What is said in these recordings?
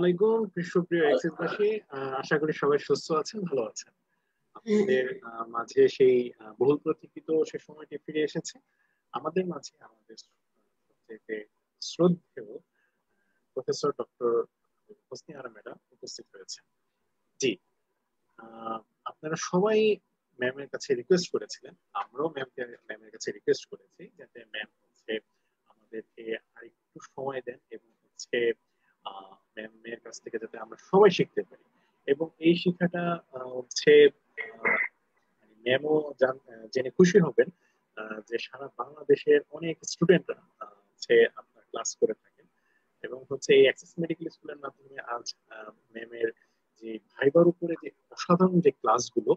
আলাইকুম সুপ্রিয় এক্সেসবাসী, আশা করি সবাই সুস্থ আছেন, ভালো আছেন। আমাদের মাঝে সেই বহুল প্রতীক্ষিত সে সময়টি ফিরে এসেছে। আমাদের মাঝে আমাদের সবচেয়ে শ্রদ্ধেয় professor doctor Hosne Ara madam উপস্থিত হয়েছে। জি, আপনারা সবাই ম্যামের কাছে রিকোয়েস্ট করেছিলেন, আমরাও ম্যামের কাছে রিকোয়েস্ট করেছি যাতে ম্যাম হচ্ছে আমাদেরকে আরেকটু সময় দেন এবং হচ্ছে ম্যামের কাছ থেকে যাতে আমরা সবাই শিখতে পারি। এবং এই শিক্ষাটা হচ্ছে ম্যামও জেনে খুশি হবেন যে সারা বাংলাদেশের অনেক স্টুডেন্টরা হচ্ছে আপনার ক্লাস করে থাকেন। এবং হচ্ছে এই অ্যাক্সেস মেডিকেল স্কুলের মাধ্যমে আজ ম্যামের যে ভাইবার উপরে যে অসাধারণ যে ক্লাসগুলো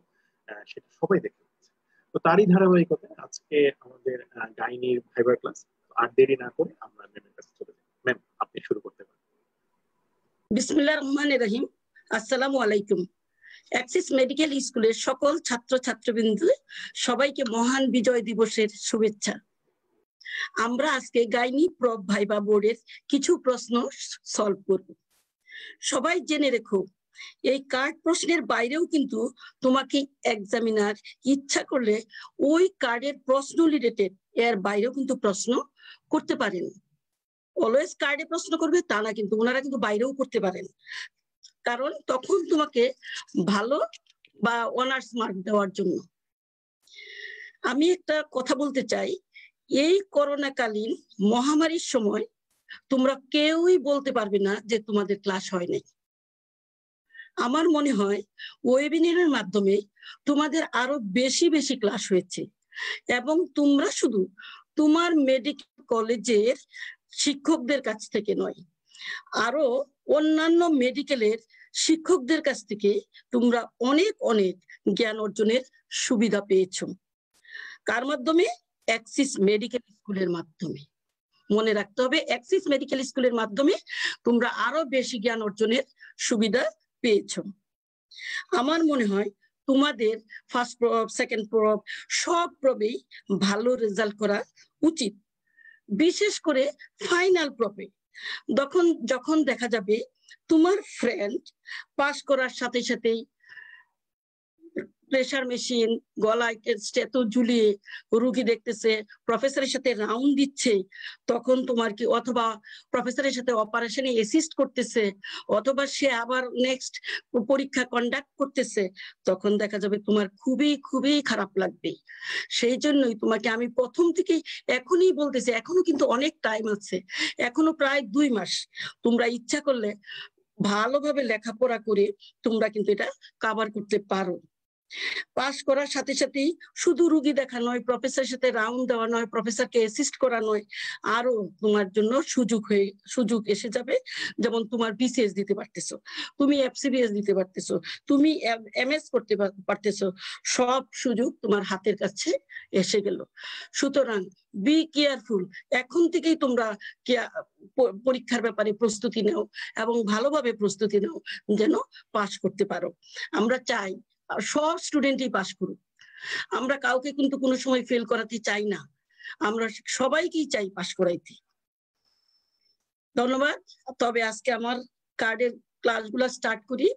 সেটা সবাই দেখতে পাচ্ছে। তো তারই ধারাবাহিকতা আজকে আমাদের গাইনির ভাইবার ক্লাস। আর দেরি না করে আমরা ম্যামের কাছে চলে যাই। ম্যাম, আপনি শুরু করতে পারেন। বিসমিল্লাহির রহমানির রহিম। আসসালামু আলাইকুম। অ্যাক্সিস মেডিকেল স্কুলের সকল ছাত্র ছাত্রবৃন্দ সবাইকে মহান বিজয় দিবসের শুভেচ্ছা। আমরা আজকে গাইনি প্রব ভাইবা বোর্ডের কিছু প্রশ্ন সলভ করব। সবাই জেনে রেখো, এই কার্ড প্রশ্নের বাইরেও কিন্তু তোমাকে এক্সামিনার ইচ্ছা করলে ওই কার্ডের প্রশ্ন রিলেটেড এর বাইরেও কিন্তু প্রশ্ন করতে পারেন। অলওয়েজ কার্ডে প্রশ্ন করবে তা না, কিন্তু ওনারা কিন্তু বাইরেও করতে পারেন, কারণ তখন তোমাকে ভালো বা অনার্স মার্ক দেওয়ার জন্য। আমি একটা কথা বলতে চাই, এই করোনাকালীন মহামারীর সময় তোমরা কেউই বলতে পারবে না যে তোমাদের ক্লাস হয় নাই। আমার মনে হয় ওয়েবিনারের মাধ্যমে তোমাদের আরো বেশি বেশি ক্লাস হয়েছে এবং তোমরা শুধু তোমার মেডিকেল কলেজের শিক্ষকদের কাছ থেকে নয়, আরো অন্যান্য মেডিকেলের শিক্ষকদের কাছ থেকে তোমরা অনেক অনেক জ্ঞান অর্জনের সুবিধা পেয়েছো। কার মাধ্যমে? অ্যাক্সিস মেডিকেল স্কুলের মাধ্যমে। মনে রাখতে হবে, অ্যাক্সিস মেডিকেল স্কুলের মাধ্যমে তোমরা আরো বেশি জ্ঞান অর্জনের সুবিধা পেয়েছো। আমার মনে হয় তোমাদের ফার্স্ট প্রব, সেকেন্ড প্রব, সব প্রবেই ভালো রেজাল্ট করা উচিত, বিশেষ করে ফাইনাল প্রবে। যখন দেখা যাবে তোমার ফ্রেন্ড পাস করার সাথে সাথেই প্রেসার মেশিন, গলায় স্ট্যাটু ঝুলিয়ে রুগী দেখতেছে, প্রফেসরের সাথে রাউন্ড দিচ্ছে, তখন তোমার কি, অথবা প্রফেসরের সাথে অপারেশনে অ্যাসিস্ট করতেছে, অথবা সে আবার নেক্সট পরীক্ষা কন্ডাক্ট করতেছে, তখন দেখা যাবে তোমার খুবই খুবই খারাপ লাগবে। সেই জন্যই তোমাকে আমি প্রথম থেকে এখনই বলতেছি, এখনো কিন্তু অনেক টাইম আছে, এখনো প্রায় 2 মাস। তোমরা ইচ্ছা করলে ভালোভাবে লেখাপড়া করে তোমরা কিন্তু এটা কভার করতে পারো। পাস করার সাথে সাথেই শুধু রুগী দেখা নয়, প্রফেসরের সাথে রাউন্ড দেওয়া নয়, প্রফেসরকে অ্যাসিস্ট করা নয়, আরো তোমার জন্য সুযোগ এসে যাবে। যেমন তোমার বিসিএস দিতে পারতেছো, তুমি এফসিবিএস দিতে পারতেছো, তুমি এমএস করতে পারতেছো, সব সুযোগ তোমার হাতের কাছে এসে গেল। সুতরাং বি কেয়ারফুল, এখন থেকেই তোমরা পরীক্ষার ব্যাপারে প্রস্তুতি নাও এবং ভালোভাবে প্রস্তুতি নাও যেন পাস করতে পারো। আমরা চাই সব স্টুডেন্টই পাস করুক, আমরা কাউকে কিন্তু কোনো সময় ফেল করাতে চাই না, আমরা সবাইকেই চাই পাস করাইতে। ধন্যবাদ। তবে আজকে আমার কার্ডের ক্লাসগুলো স্টার্ট করি।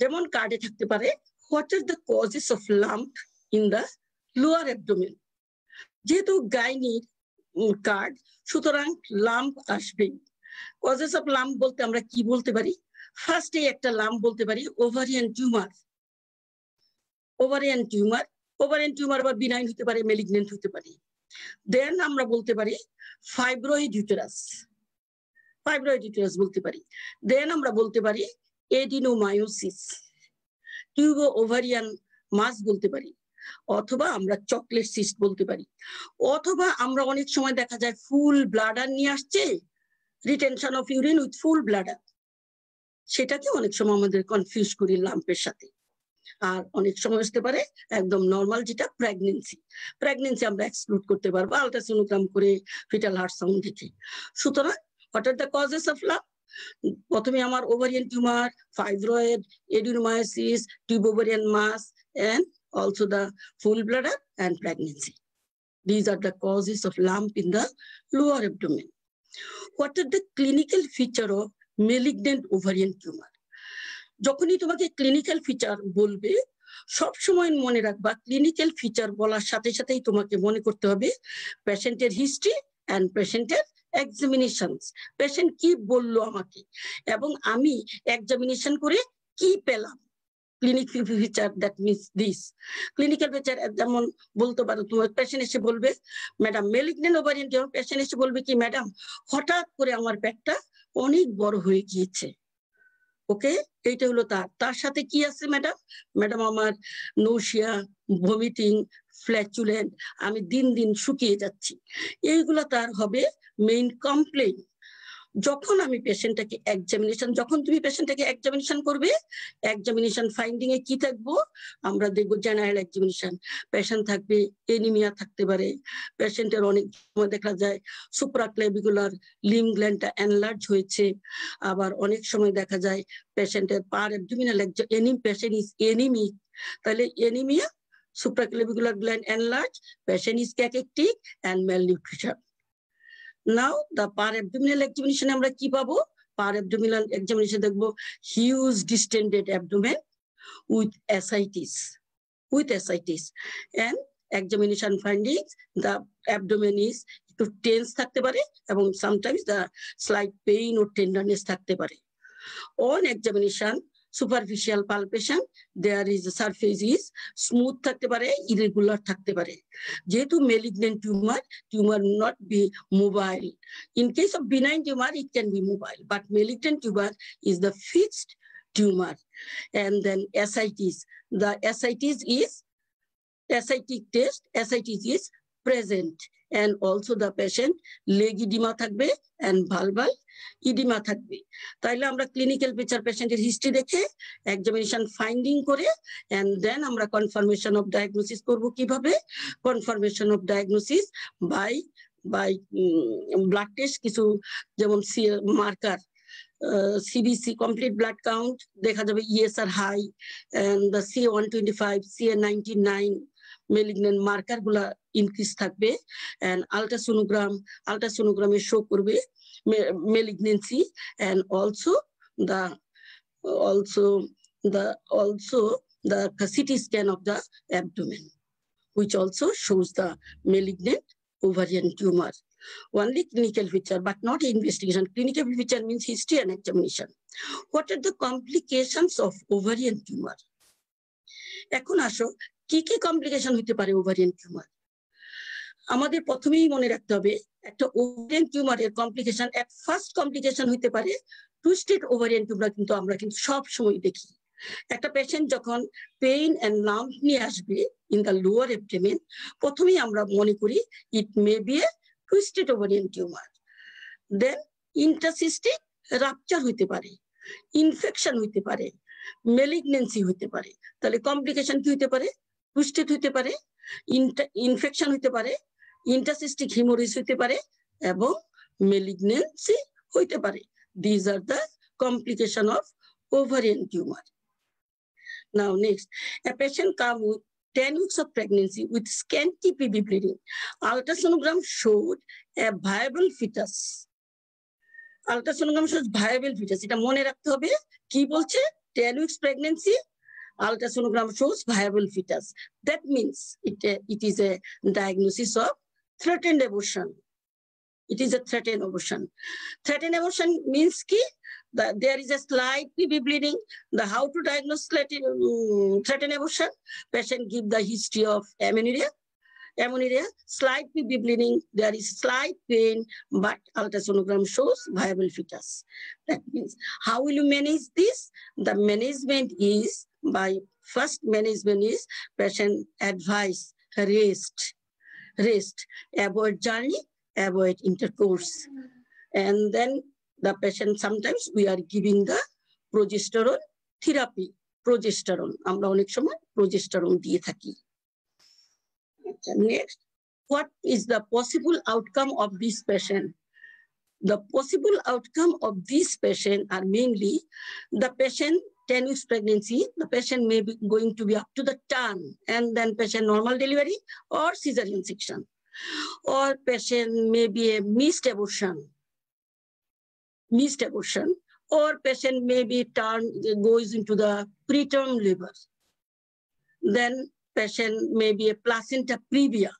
যেমন কার্ডে থাকতে পারে, what are the causes of lump in the lower abdomen. যেহেতু গাইনির কার্ড, সুতরাং লাম্প আসবেই। কজেস অফ লাম্প বলতে আমরা কি বলতে পারি? ফার্স্টে একটা লাম্প বলতে পারি ওভারিয়ান টিউমার। ওভারিয়ান টিউমার আবার বিনাইন হতে পারে, ম্যালিগন্যান্ট হতে পারে। দেন আমরা বলতে পারি ফাইব্রয়েড ইউটেরাস, বলতে পারি। দেন আমরা বলতে পারি এডিনোমায়োসিস, টিউবো ওভারিয়ান মাস বলতে পারি, অথবা আমরা চকলেট সিস্ট বলতে পারি। অথবা আমরা অনেক সময় দেখা যায় ফুল ব্লাডার নিয়ে আসছে, retention of urine with full bladder, সেটাকে অনেক সময় আমাদের কনফিউজ করি লাম্পের সাথে। আর অনেক সময় আসতে পারে একদম নর্মাল, যেটা প্রেগনেন্সি আমরা এক্সক্লুড করতে পারবো আলট্রাসোনোগ্রাম করে, ফিটাল হার্ট সাউন্ড দেখে। সুতরাং what are the causes of lump? প্রথমে আমার ovarian tumour, fibroid, adenomyosis, tube ovarian mass, and also the full bladder and pregnancy. These are the causes of lump in the lower abdomen. What are the clinical feature of malignant ovarian tumor? যখনই তোমাকে clinical feature বলবে সব সময় মনে রাখবা clinical feature বলার সাথে সাথেই তোমাকে মনে করতে হবে পেশেন্টের হিস্ট্রি এন্ড পেশেন্টের এক্সামিনেশনস পেশেন্ট কি বললো আমাকে এবং আমি এক্সামিনেশন করে কি পেলাম clinical feature that means this clinical feature যেমন বলতে পারো তোমার পেশেন্ট এসে বলবে madam malignant ovarian tumour patient এসে বলবে কি ম্যাডাম হঠাৎ করে আমার পেটটা অনেক বড় হয়ে গিয়েছে ओके এইটা হলো তার সাথে কি আছে ম্যাডাম ম্যাডাম আমার নৌশিয়া ভমিটিং ফ্ল্যাচুলেন্ট আমি দিন দিন শুকিয়ে যাচ্ছি এইগুলা তার হবে মেইন কমপ্লেইন যখন আমি পেশেন্টটাকে এক্সামিনেশন যখন তুমি পেশেন্টটাকে এক্সামিনেশন করবে এক্সামিনেশন ফাইন্ডিং এ কি থাকবো আমরা দেখব জেনারেল এক্সামিনেশন পেশেন্ট থাকবে অ্যানিমিয়া থাকতে পারে পেশেন্টের অনেক সময় দেখা যায় সুপ্রাক্লেভিকুলার লিম গ্ল্যান্ডটা এনলার্জ হয়েছে আবার অনেক সময় দেখা যায় পেশেন্টের পার অ্যাবডোমিনাল এনিম পেশেন্ট ইজ অ্যানিমিক তাহলে anaemia supraclavicular gland enlarge patient is cachectic and malnutrition Now the parabdominal examination আমরা কি পাবো parabdominal examination দেখবো huge distended abdomen with ascites and examination findings the abdomen is একটু tense থাকতে পারে এবং sometimes the slight pain or tenderness থাকতে পারে on examination superficial palpation there is the surface is smooth থাকতে পারে irregular থাকতে পারে যেহেতু malignant tumor not be mobile in case of benign tumor it can be mobile but malignant tumor is the fixed tumor and then ascites the ascitic test ascites is present and also the patient leg edema থাকবে and vulval oedema থাকবে তাইলে আমরা clinical feature পেশেন্টের history দেখে examination finding করে and then আমরা confirmation of diagnosis করব কিভাবে confirmation of diagnosis by blood test কিছু যেমন marker CBC complete blood count দেখা যাবে ESR high and the CA125 CA99 malignant marker গুলা increase থাকবে and ultrasonogram show করবে malignancy and also the CT scan of the abdomen which also shows the malignant ovarian tumor only clinical feature but not investigation clinical feature means history and examination what are the complications of ovarian tumor এখন আসো কি কি complication হতে পারে ovarian tumor আমাদের প্রথমেই মনে রাখতে হবে একটা ওভারিয়ান টিউমারের কমপ্লিকেশন এট ফার্স্ট কমপ্লিকেশন হতে পারে টুইস্টেড ওভারিয়ান টিউমার কিন্তু আমরা সব সময় দেখি একটা পেশেন্ট যখন পেইন এন্ড লাম্প নিয়ে আসবে ইন দা লোয়ার অ্যাবডোমেন প্রথমেই আমরা মনে করি it may be a twisted ovarian tumour then intracystic rupture হতে পারে ইনফেকশন হতে পারে ম্যালিগন্যান্সি হতে পারে তাহলে কমপ্লিকেশন কি হতে পারে টুইস্টেড হতে পারে ইনফেকশন হতে পারে ইন্টারসিস্টিক হিমোরেসিস হতে পারে এবং ম্যালিগন্যান্সি হতে পারে these are the complication of ovarian tumor now next a patient come with 10 weeks of pregnancy with scanty pb bleeding ultrasonogram showed a viable fetus এটা মনে রাখতে হবে কি বলছে 10 weeks pregnancy ultrasonogram shows viable fetus that means it is a diagnosis of threatened abortion it is a threatened abortion means ki there is a slight pb bleeding the how to diagnose threatened abortion patient give the history of amenorrhea slight pb bleeding there is slight pain but ultrasonogram shows viable fetus that means how will you manage this the management is by first management is patient advice rest avoid journey avoid intercourse and then the patient sometimes we are giving the progesterone therapy progesterone amra onek shomoy progesterone diye thaki next what is the possible outcome of this patient the possible outcome of this patient are mainly the patient 10 weeks pregnancy the patient may be going to be up to the term and then patient normal delivery or cesarean section or patient may be a missed abortion missed abortion, or patient may be goes into the preterm labor. Then patient may be a placenta previa.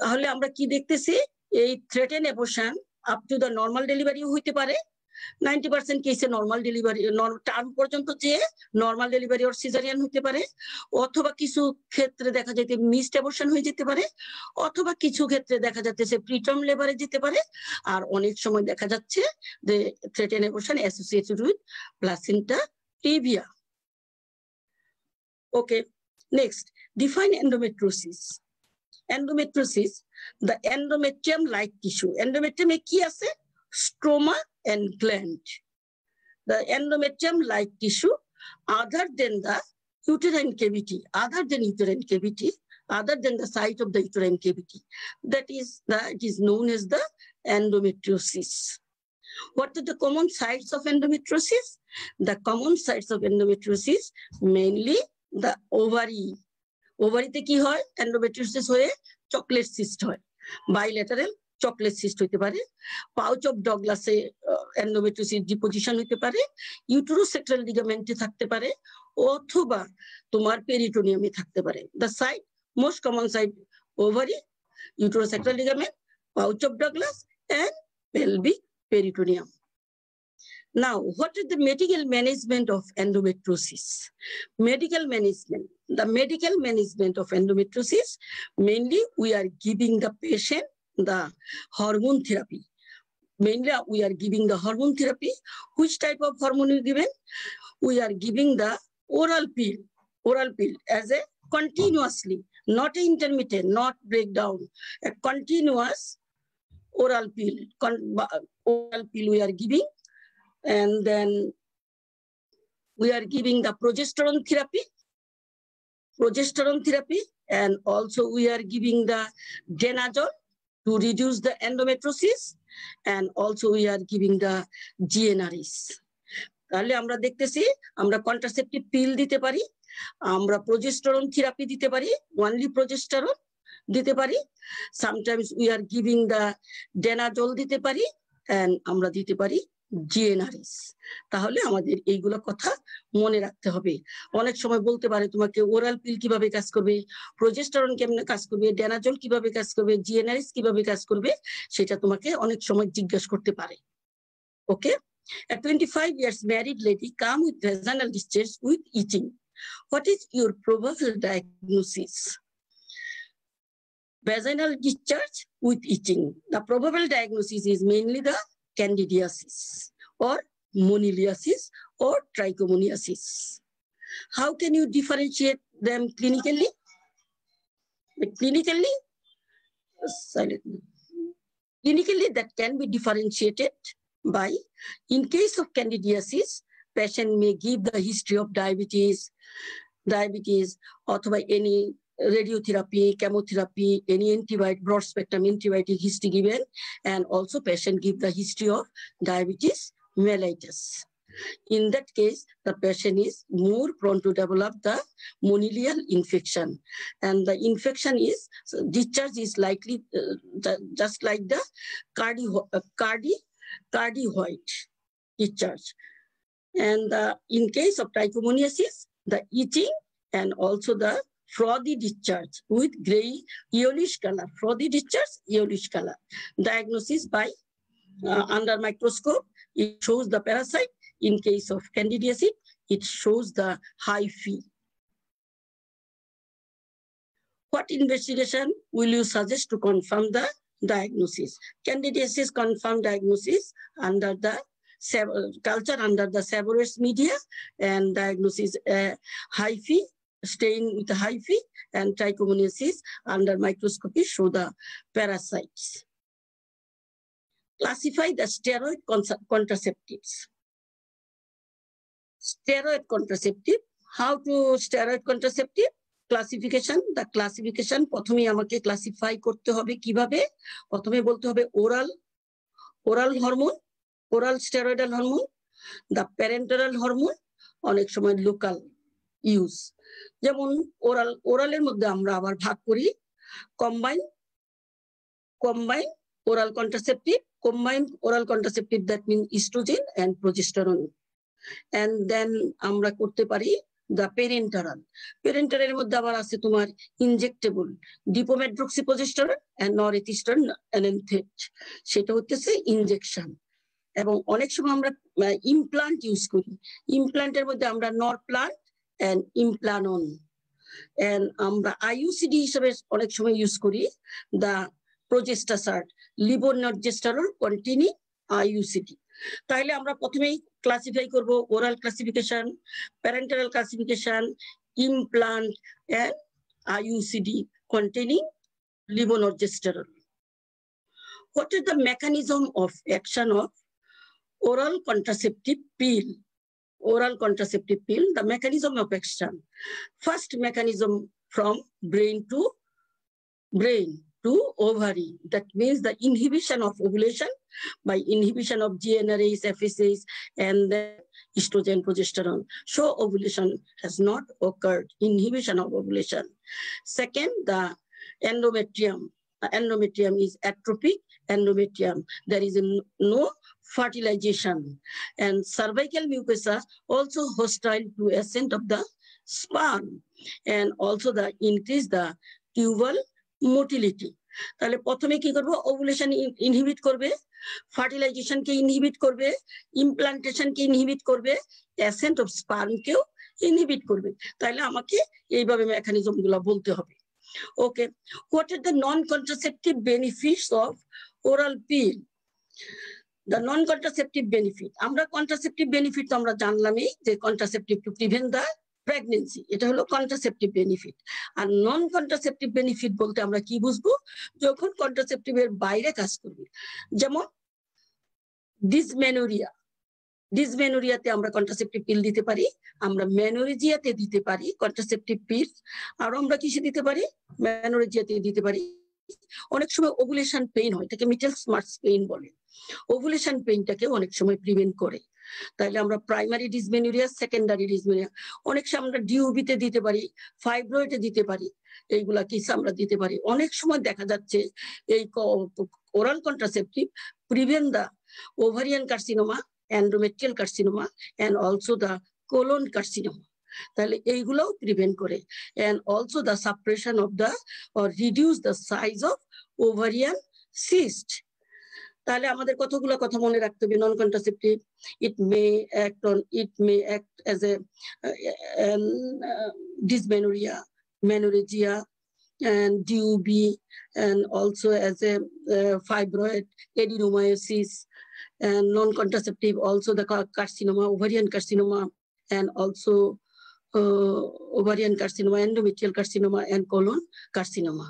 তাহলে আমরা কি দেখতেছি এই threatened abortion up to the normal delivery হইতে পারে 90% কেসে normal delivery term পর্যন্ত যে normal delivery or cesarean হইতে পারে অথবা কিছু ক্ষেত্রে দেখা যাইতে missed abortion হয়ে যেতে পারে অথবা কিছু ক্ষেত্রে দেখা যাচ্ছে preterm labor এ যেতে পারে আর অনেক সময় দেখা যাচ্ছে the threatened abortion associated with placenta previa. Okay, next, define endometriosis. Endometriosis, the endometrium like tissue. Endometrium e ki ache stroma and gland. The endometrium like tissue other than the uterine cavity, other than the site of the uterine cavity, that is known as the endometriosis. What are the common sites of endometriosis? The common sites of endometriosis mainly the ovary. Ovary te ki hoy endometriosis hoye chocolate cyst hoy, bilateral chocolate cyst hote pare, pouch of Douglas e endometriosis deposition hote pare, uterosacral ligament e thakte pare othoba tomar peritoneum e thakte pare. The site most common site ovary, uterosacral ligament, pouch of Douglas and pelvic peritoneum. Now, what is the medical management of endometriosis? The medical management of endometriosis, mainly we are giving the patient the hormone therapy. Which type of hormone is given? We are giving the oral pill as a continuously, not intermittent, not breakdown, a continuous oral pill we are giving. And then we are giving the progesterone therapy, and also we are giving the Danazol to reduce the endometriosis, and also we are giving the GNRS. Tale amra dekhte amra contraceptive pill dite pari, amra progesterone therapy dite pari, only progesterone dite pari. Sometimes we are giving the Danazol dite pari, and amra dite pari GNRS. তাহলে আমাদের এইগুলা কথা মনে রাখতে হবে। অনেক সময় বলতে পারে তোমাকে ওরাল পিল কিভাবে কাজ করবে, প্রোজেস্টেরন কেমনে কাজ করবে, ড্যানাজল কিভাবে কাজ করবে, জিএনআরএস কিভাবে কাজ করবে, সেটা তোমাকে অনেক সময় জিজ্ঞাসা করতে পারে। ওকে, at 25 years married lady come with vaginal discharge with itching. What is your probable diagnosis? Vaginal discharge with itching. The probable diagnosis is mainly the candidiasis or moniliasis or trichomoniasis. How can you differentiate them clinically? Clinically, that can be differentiated by, in case of candidiasis, patient may give the history of diabetes, or by any radiotherapy, chemotherapy, any antibiotic, broad spectrum antibiotic history given, and also patient give the history of diabetes mellitus. In that case, the patient is more prone to develop the monilial infection, and the infection is discharge is likely just like the cardioid discharge. And in case of trichomoniasis, the itching and also the frothy discharge with gray yellowish color. Diagnosis by under microscope, it shows the parasite. In case of candidiasis, it shows the hyphae. What investigation will you suggest to confirm the diagnosis? Candidiasis confirmed diagnosis under the culture under the seborrheic media, and diagnosis hyphae, staying with the hyphae, and trichomoniasis under microscopy show the parasites. Classify the steroid contraceptives. How to steroid contraceptive? Classification, the classification, প্রথমে আমাকে classify করতে হবে কিভাবে? প্রথমে বলতে হবে oral hormone, oral steroidal hormone, the parenteral hormone, অনেক সময় local use. যেমন ওরালের মধ্যে আমরা আবার ভাগ করি combine oral contraceptive, combined oral contraceptive, that means estrogen and progesterone. And then amra korte pari the parenteral. Parenteral er moddhe abar ache tomar injectable dipomedroxyprogesterone and norethistern ananthate. Seta hocche injection. এবং অনেক সময় আমরা implant use করি। ইমপ্লান্টের মধ্যে আমরা Norplant and Implanon and আমরা IUCD হিসেবে অনেক সময় ইউজ করি দা প্রোজেস্টাসার্ট লিবোনর্জেস্টারল কন্টিনিউ আইইউসিডি। তাহলে আমরা প্রথমেই ক্লাসিফাই করব oral classification, parental classification, implant and IUCD continue levonorgestrel. What is the mechanism of action of oral contraceptive pill? Oral contraceptive pill, the mechanism of action. First mechanism from brain to ovary. That means the inhibition of ovulation by inhibition of GnRH, FSH, and the estrogen, progesterone. So ovulation has not occurred. Inhibition of ovulation. Second, the endometrium. Endometrium is atrophic endometrium. There is no fertilization, and cervical mucosa also hostile to ascent of the sperm, and also the increase the tubal motility. ताले प्रथमे की करबो ovulation inhibit करबे, fertilization के inhibit करबे, implantation के inhibit करबे, ascent of sperm के inhibit करबे। ताले आमाके ये भावे mechanism गुला बोलते होंगे। Okay, what are the non-contraceptive benefits of oral pill? The non-contraceptive benefit. Amra contraceptive benefit to amra janlamei je contraceptive to prevent the pregnancy. Eta holo contraceptive benefit. Ar non-contraceptive benefit bolte amra ki bujhbo? Jokhon contraceptive er baire kaj korbe. Jemon dysmenorrhea. Dysmenorrhea te amra contraceptive pill dite pari. Amra menorrhea te dite pari contraceptive pill. Ar amra kishe dite pari? Menorrhea te dite pari. অনেক সময় ovulation pain হয়, তাকে মিটেলসমার্স pain বলে। Ovulation পেইনটাকে অনেক সময় prevent করে। তাহলে আমরা প্রাইমারি ডিসমেনোরিয়া, সেকেন্ডারি ডিসমেনোরিয়া অনেক সময় আমরা ডিউবিতে দিতে পারি, ফাইব্রয়েডে দিতে পারি, এইগুলা কি আমরা দিতে পারি। অনেক সময় দেখা যাচ্ছে এই oral contraceptive prevent the ovarian carcinoma, endometrial carcinoma and also the colon carcinoma. তাহলে এইগুলাও প্রিভেন্ট করে, and also the suppression of the or reduce the size of ovarian cyst. তাহলে আমাদের কতগুলো কথা মনে রাখতে হবে। Non contraceptive, it may act as a dysmenorrhoea, menorrhagia and DUB, and also as a fibroid, adenomyosis, and non contraceptive also the carcinoma, ovarian carcinoma, and also ovarian carcinoma, endometrial carcinoma, and colon carcinoma.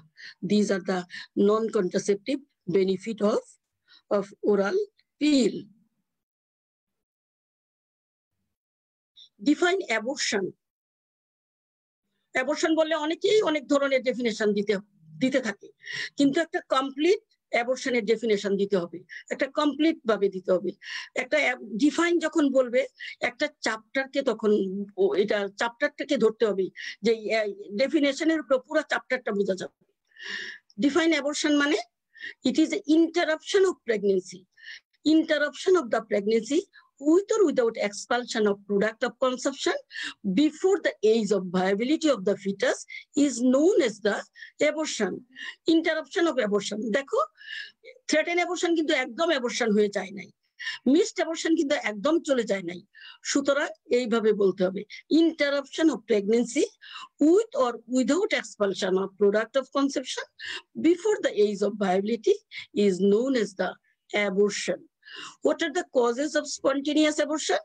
These are the non-contraceptive benefit of oral pill. Define abortion. Abortion bolle onekei onek dhoroner definition dite thake, kintu ekta complete abortion er definition dite hobe, ekta complete bhabe dite hobe, ekta define jokhon bolbe ekta chapter ke tokhon eta chapter take dhorte hobe, je definition er upor pura chapter ta bujha jabe। Define abortion mane it is interruption of pregnancy, interruption of the pregnancy with or without expulsion of product of conception before the age of viability of the fetus is known as the abortion. Interruption of abortion, দেখো threatened abortion কিন্তু একদম abortion হয়ে যায় নাই, missed abortion কিন্তু একদম চলে যায় নাই। সুতরাং এইভাবে বলতে হবে interruption of pregnancy with or without expulsion of product of conception before the age of viability is known as the abortion. What are the causes of spontaneous abortion?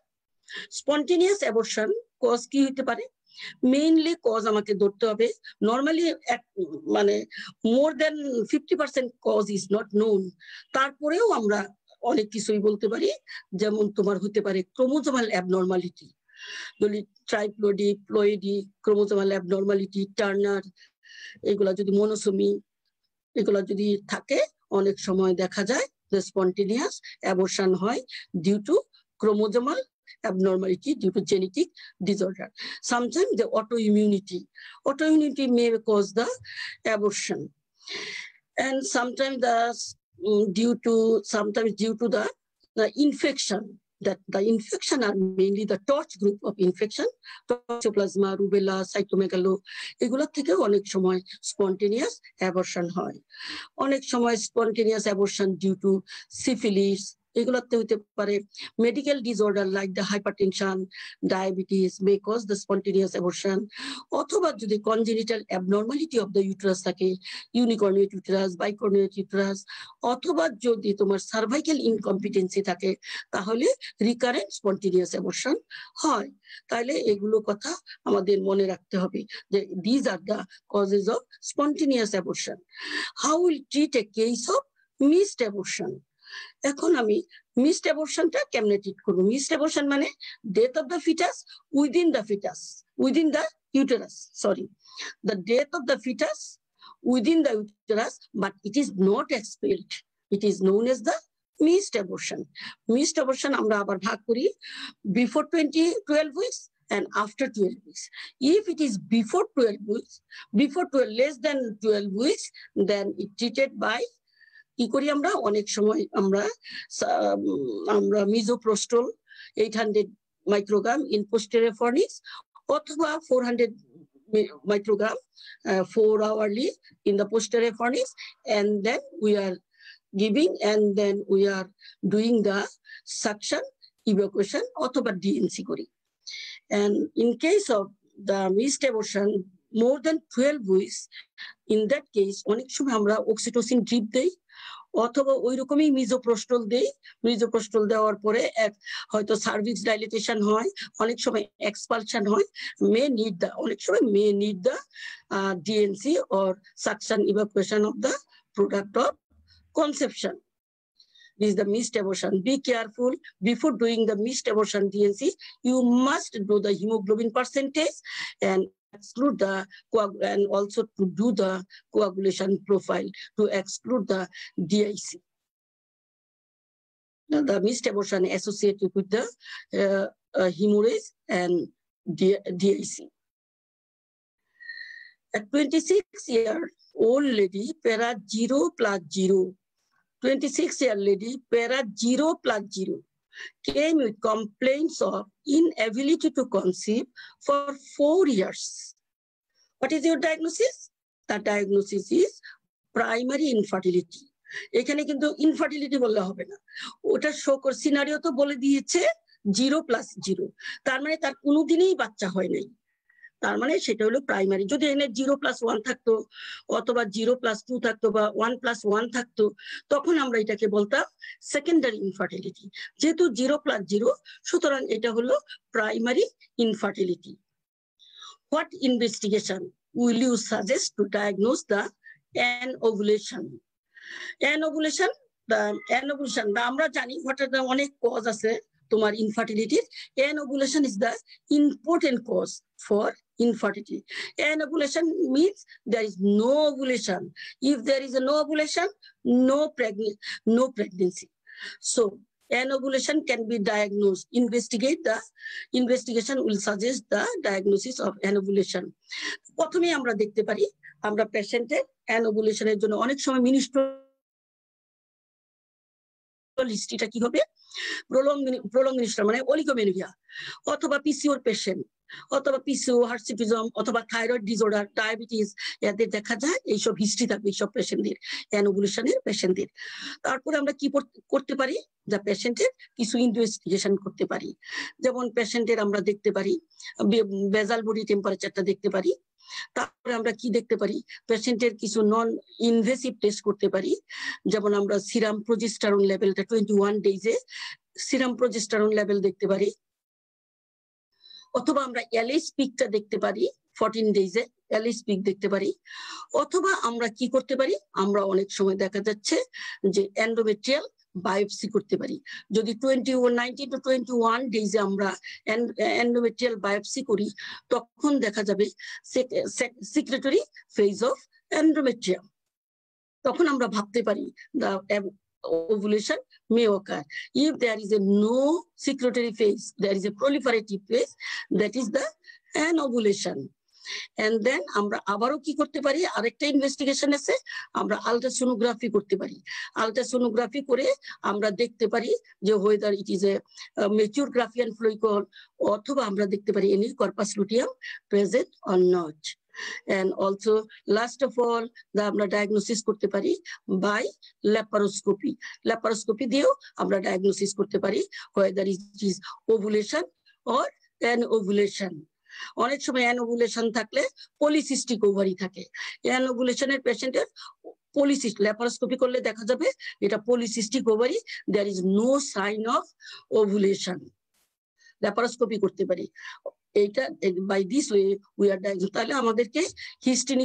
Spontaneous abortion cause কি হতে পারে? Mainly cause আমাকে ধরতে হবে। Normally মানে more than 50% cause is not known। তারপরেও আমরা অনেক কিছুই বলতে পারি, যেমন তোমার হতে পারে chromosomal abnormality, triploidy, ploidy, chromosomal abnormality, Turner, এগুলা যদি মনোসোমি এগুলা যদি থাকে অনেক সময় দেখা যায় the spontaneous abortion hoy due to chromosomal abnormality, due to genetic disorder. Sometimes the autoimmunity may cause the abortion, and sometimes the due to sometimes due to the infection. That the infection are mainly the torch group of infection, toxoplasma, rubella, cytomegalo, এগুলো থেকে অনেক সময় spontaneous abortion হয়। অনেক সময় spontaneous abortion due to syphilis, এগুলোতে হতে পারে। medical disorder like the hypertension, diabetes may cause the spontaneous abortion, অথবা যদি congenital abnormality of the uterus থাকে, unicornate uterus, bicornate uterus, অথবা যদি তোমার cervical incompetency থাকে, তাহলে recurrent spontaneous abortion হয়। তাহলে এগুলো কথা আমাদের মনে রাখতে হবে যে these are the causes of spontaneous abortion. How will treat a case of missed abortion? এখন আমি মিসড অ্যাবর্শনটা কেমনে ট্রিট করব? মিসড অ্যাবর্শন মানে death of the foetus within the foetus, within the uterus, sorry, the death of the foetus within the uterus, but it is not expelled, it is known as the missed abortion. Missed abortion আমরা আবার ভাগ করি before 12 weeks and after 12 weeks. If it is before 12 weeks, before 12 less than 12 weeks, then it treated by কি করি আমরা অনেক সময় আমরা মিজোপ্রোস্টল 800 microgram in posterior fornix অথবা 400 microgram 4 hourly in the posterior fornix, and then we are giving and then we are doing the suction, evacuation অথবা DNC করি। And in case of the missed abortion more than 12 weeks, in that case অনেক সময় আমরা oxytocin drip দেই অথবা ওই রকমই মিজোপ্রোস্টল দেয়। মিজোপ্রোস্টল দেওয়ার পরে হয়তো সার্ভিক্স ডাইলেটেশন হয়, অনেক সময় এক্সপালশন হয়, may need the DNC or suction evacuation of the product of conception. This is the missed abortion. Be careful before doing the missed abortion DNC. You must do the hemoglobin percentage and exclude the and also to do the coagulation profile to exclude the DIC. Now, the missed abortion associated with the hemorrhage and DIC. At 26-year-old lady, para 0+0. 26-year-old lady para 0+0 came with complaints of inability to conceive for 4 years. What is your diagnosis? The diagnosis is primary infertility. এখানে কিন্তু infertility বললে হবে না, ওটা show কর scenario তো বলে দিয়েছে 0+0, তার মানে তার কোনোদিনই বাচ্চা হয় নাই, তার মানে সেটা হলো প্রাইমারি। যদি এনে 0+1 থাকতো অথবা 0+2 থাকতো বা 1+1 থাকতো তখন আমরা এটাকে বলতাম সেকেন্ডারি ইনফার্টিলিটি। যেহেতু 0+0 সুতরাং এটা হলো primary infertility. What investigation will you suggest to diagnose the anovulation? Anovulation, anovulation আমরা জানি হোয়াট অনেক কজ আছে তোমার ইনফার্টিলিটির। Anovulation is the important cause for infertility. Anovulation means there is no ovulation. If there is no ovulation, no pregnancy. So anovulation can be diagnosed. Investigation will suggest the diagnosis of anovulation. প্রথমে আমরা দেখতে পারি আমরা পেশেন্টের anovulationের জন্য অনেক সময় মিনিস্ট্রাল হিস্ট্রিটা কি হবে, প্রলং মিনিস্ট্রাল মানে অলিগোমেনুরিয়া অথবা পিসিওর পেশেন্ট অথবা পিসিও, হার্সিটিজম অথবা থাইরয়েড ডিসঅর্ডার, ডায়াবেটিস, এদের দেখা যায় এইসব হিস্ট্রি থাকবে এইসব পেশেন্টদের, অ্যানোভুলেশনের পেশেন্টদের। তারপরে আমরা কি করতে পারি, যা পেশেন্টের কিছু ইনভেস্টিগেশন করতে পারি। যেমন পেশেন্টের আমরা দেখতে পারি বেজাল বডি টেম্পারেচারটা দেখতে পারি, তারপরে আমরা কি দেখতে পারি পেশেন্টের কিছু নন ইনভেসিভ টেস্ট করতে পারি। যেমন আমরা সিরাম প্রোজেস্টেরন লেভেলটা 21 ডেজে সিরাম প্রোজেস্টেরন লেভেল দেখতে পারি, অথবা আমরা এলএস পিকটা দেখতে পারি 14 ডেজে এলএস পিক দেখতে পারি, অথবা আমরা কি করতে পারি আমরা অনেক সময় দেখা যাচ্ছে যে এন্ডোমেট্রিয়াল বায়োপসি করতে পারি। যদি 19 to 21 ডেজে আমরা এন্ডোমেট্রিয়াল বায়োপসি করি তখন দেখা যাবে সিক্রেটরি ফেজ অফ এন্ডোমেট্রিয়াম, তখন আমরা ভাবতে পারি ovulation may occur. If there is a no secretory phase, there is a proliferative phase, that is the anovulation. And then आमरा आबारो की करते पारी आरेकटा इन्वेस्टिगेशन एसे आमरा अल्ट्रासोनोग्राफी करते पारी अल्ट्रासोनोग्राफी करे आमरा देखते पारी जे whether it is a mature Graafian follicle अथवा आमरा देखते पारी any corpus luteum present or not and also last of all the amra diagnosis korte pari by laparoscopy dio amra diagnosis korte pari whether it is ovulation or anovulation onek shomoy anovulation thakle polycystic ovary thake anovulation er patient er polycyst laparoscopy korle dekha jabe eta polycystic ovary there is no sign of ovulation laparoscopy korte pari by this way we are history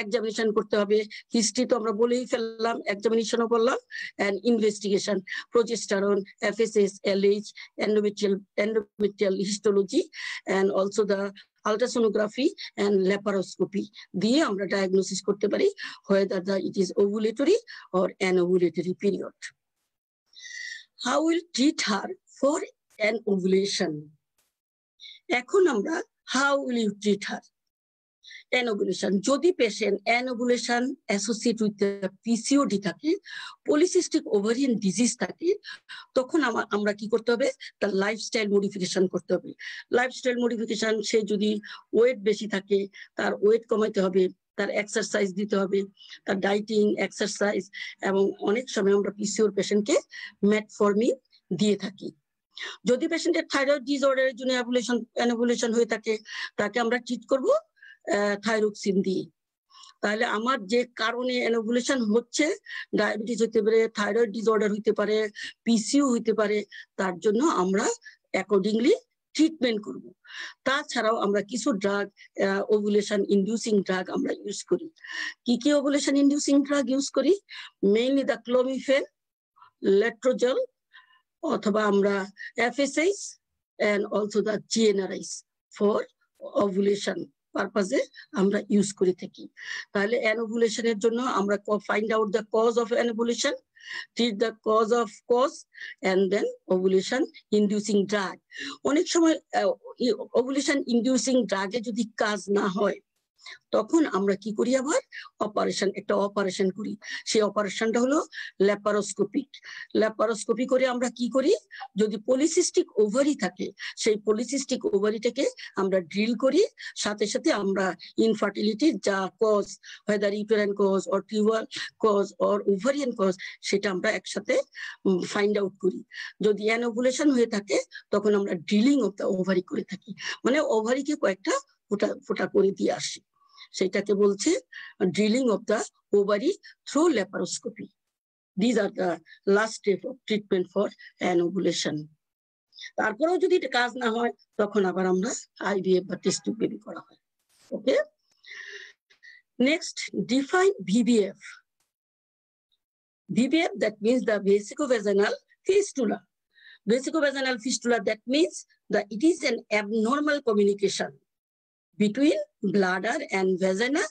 examination करते history तो examination and investigation progesterone FSH LH endometrial histology and also the ultrasonography and laparoscopy दिए आमरा diagnosis करते पारी whether it is ovulatory or anovulatory period. How will treat her for an ovulation? এখন আমরা how will you treat her an ovulation যদি patient an ovulation associate with the PCOD থাকে polycystic ovarian disease থাকে তখন আমরা কি করতে হবে the lifestyle modification করতে হবে lifestyle modification সে যদি weight বেশি থাকে তার weight কমাতে হবে তার এক্সারসাইজ দিতে হবে তার ডায়েটিং এক্সারসাইজ এবং অনেক সময় আমরা PCOD পেশেন্টকে metformin দিয়ে থাকি যদি পেশেন্টের থাইরয়েড ডিসঅর্ডারের জন্য অ্যানোভুলেশন হয়ে থাকে তাকে আমরা ট্রিট করব থাইরোক্সিন দিয়ে তাহলে আমার যে কারণে অ্যানোভুলেশন হচ্ছে ডায়াবেটিস হতে পারে থাইরয়েড ডিসঅর্ডার হতে পারে পিসিও হতে পারে তার জন্য আমরা অ্যাকর্ডিংলি ট্রিটমেন্ট করব তাছাড়াও আমরা কিছু ড্রাগ ওভুলেশন ইনডিউসিং ড্রাগ আমরা ইউজ করি কি কি ওভুলেশন ইনডিউসিং ড্রাগ ইউজ করি মেইনলি দা ক্লোমিফেন লেট্রোজেল अथवा हमरा FSIs and also the GNRIs for ovulation purpose আমরা ইউজ করে থাকি তাহলে anovulation এর জন্য আমরা find out the cause of anovulation treat the cause of cause and then ovulation inducing drug অনেক সময় ovulation inducing drug এ যদি কাজ না হয় তখন আমরা কি করি আবার অপারেশন একটা অপারেশন করি সেই অপারেশনটা হলো ল্যাপারোস্কোপি ল্যাপারোস্কোপি করে আমরা কি করি যদি পলিসিস্টিক ওভারি থাকে সেই পলিসিস্টিক ওভারিটাকে আমরা ড্রিল করি সাথে সাথে আমরা ইনফার্টিলিটি যা cause whether uterine cause or tubal cause or ovarian cause সেটা আমরা একসাথে ফাইন্ড আউট করি যদি অ্যানোভুলেশন হয়ে থাকে তখন আমরা ড্রিলিং অফ দ্য ওভারি করে থাকি মানে ওভারিকে কয়েকটা ফোটা ফোটা করে দিয়ে আসি সেটাকে বলছে drilling of the ovary through laparoscopy this are the last step of treatment for anovulation তারপরেও যদি কাজ না হয় তখন আবার আমরা আইভিএফ বা টেস্ট টিউব বেবি করা হয় okay next define VVF VVF that means the vesicovaginal fistula vesicovaginal fistula that means the it is an abnormal communication between bladder and vagina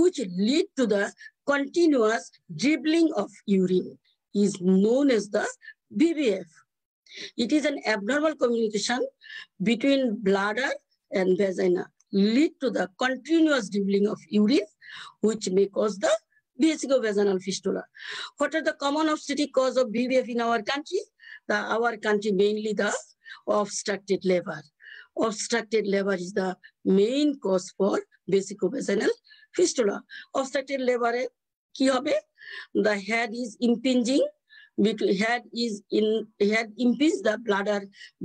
which lead to the continuous dribbling of urine is known as the VVF. It is an abnormal communication between bladder and vagina lead to the continuous dribbling of urine which may cause the vesicovaginal fistula. What are the common obstetric cause of VVF in our country? Our country mainly the obstructed labor. Obstructed labor is the main cause for vesicovaginal fistula. Obstructed labor e ki hobe? The head is impinging between head impinges the bladder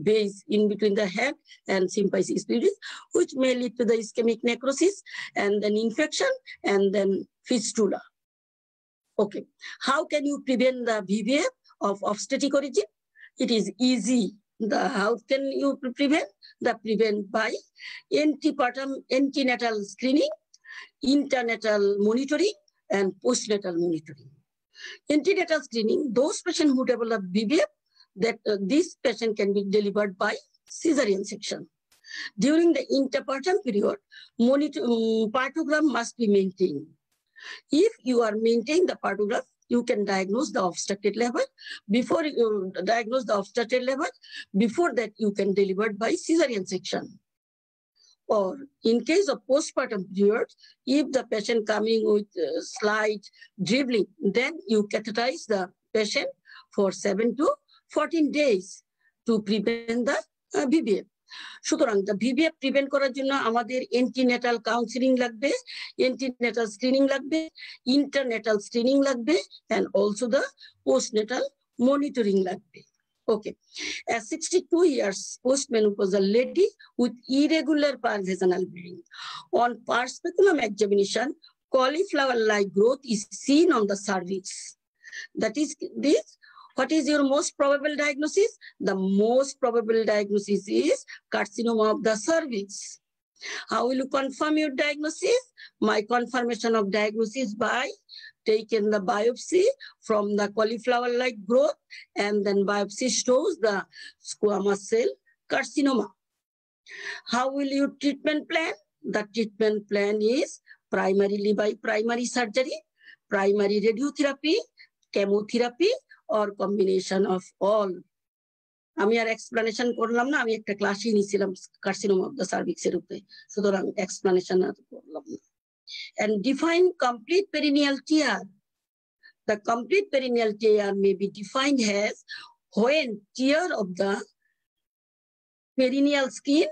base in between the head and symphysis pubis, which may lead to the ischemic necrosis and then infection and then fistula. Okay, how can you prevent the VVF of obstetric origin? It is easy. The how can you prevent? The prevent by antepartum, antenatal screening, internatal monitoring, and postnatal monitoring. Antenatal screening: those patients who develop VVF, that this patient can be delivered by cesarean section. During the interpartum period, partogram must be maintained. If you are maintaining the partogram, you can diagnose the obstructed labor. Before you diagnose the obstructed labor, before that you can deliver by cesarean section. Or in case of postpartum period, if the patient coming with slight dribbling, then you catheterize the patient for 7 to 14 days to prevent the BBF. সুতরাং the BBF prevent করার জন্য আমাদের antenatal counseling লাগবে, antenatal screening লাগবে, internatal screening লাগবে, and also the postnatal monitoring লাগবে. Okay, a 62 years postmenopausal lady with irregular parvaginal bleeding. On perspeculum examination, cauliflower-like growth is seen on the cervix. That is this. What is your most probable diagnosis? The most probable diagnosis is carcinoma of the cervix. How will you confirm your diagnosis? My confirmation of diagnosis by taking the biopsy from the cauliflower-like growth, and then biopsy shows the squamous cell carcinoma. How will your treatment plan? The treatment plan is primarily by primary surgery, primary radiotherapy, chemotherapy, or combination of all. আমি আর explanation করলাম না, আমি একটা ক্লাসই নিছিলাম carcinoma of the cervix এর উপরে, সুতরাং explanation আর করলাম না। And define complete perineal tear. The complete perineal tear may be defined as when tear of the perineal skin,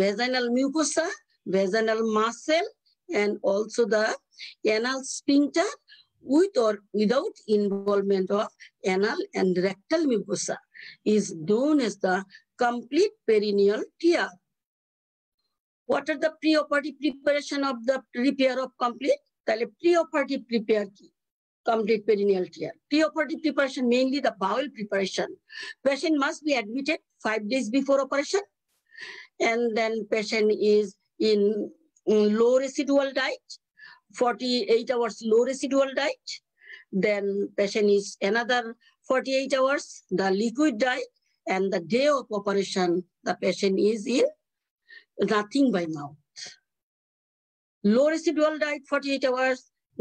vaginal mucosa, vaginal muscle, and also the anal sphincter with or without involvement of anal and rectal mucosa is known as the complete perineal tear. What are the preoperative preparation of the repair of complete? Tale preoperative prepare ki complete perineal tear. Preoperative preparation mainly the bowel preparation. Patient must be admitted 5 days before operation, and then patient is in low residual diet, 48 hours low residual diet. Then patient is another 48 hours, the liquid diet, and the day of operation, the patient is in nothing by mouth. Low residual diet, 48 hours,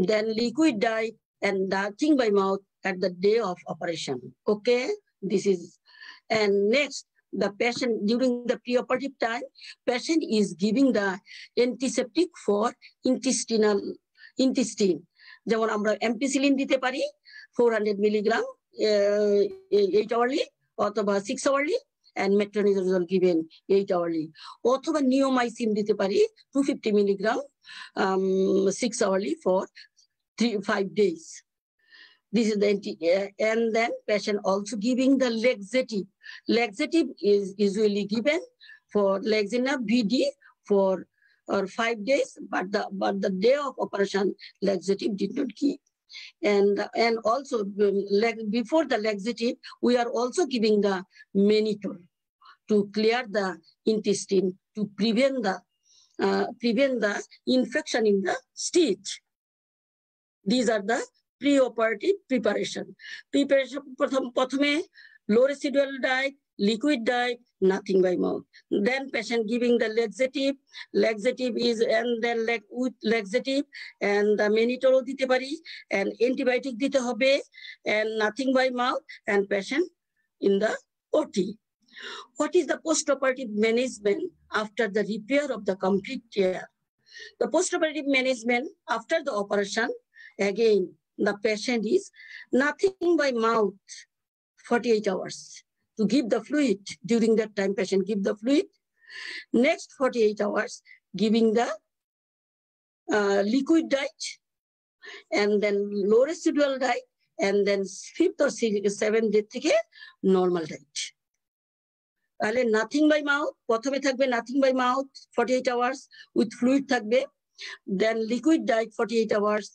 then liquid diet, and nothing by mouth at the day of operation. Okay, this is, and next, the patient during the preoperative time, patient is giving the antiseptic for intestine. যেমন আমরা ampicillin দিতে পারি 400 milligram 8 hourly অথবা 6 hourly, and metronidazole given 8 hourly, অথবা neomycin দিতে পারি 250 milligram 6 hourly for 5 days. This is the and then patient also giving the laxative. Laxative is usually given for Laxina BD for or 5 days, but the day of operation laxative did not give, and also before the laxative we are also giving the mannitol to clear the intestine to prevent the infection in the stitch. These are the preoperative preparation. Prathome low residual diet, liquid diet, nothing by mouth. Then patient giving the laxative. Laxative is, and then with laxative and the mannitol dite pari and antibiotic dite hobe and nothing by mouth, and patient in the OT. What is the postoperative management after the repair of the complete tear? The postoperative management after the operation, again the patient is nothing by mouth 48 hours. To give the fluid during that time, patient give the fluid. Next 48 hours, giving the liquid diet, and then low residual diet, and then 5th or 7th day থেকে normal diet. তাহলে nothing by mouth, প্রথমে থাকবে nothing by mouth 48 hours with fluid থাকবে, then liquid diet 48 hours,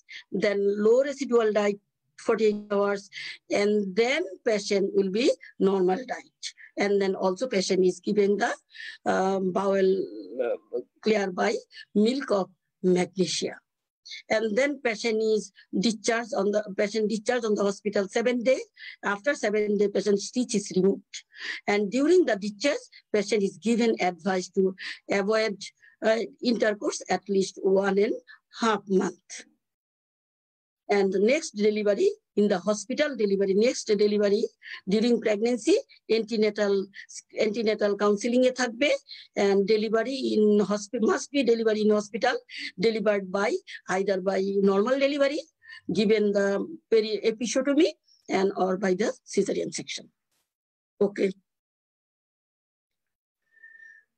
then low residual diet 48 hours, and then patient will be normal diet, and then also patient is given the bowel clear by milk of magnesia, and then patient is discharged on the hospital 7 days. After 7 days, patient's stitch is removed, and during the discharge, patient is given advice to avoid intercourse at least 1.5 months. And the next delivery, in the hospital delivery, next delivery, during pregnancy, antenatal counseling e thakbe, and delivery in hospital must be delivered in hospital, delivered by either by normal delivery, given the episiotomy, and or by the cesarean section. Okay.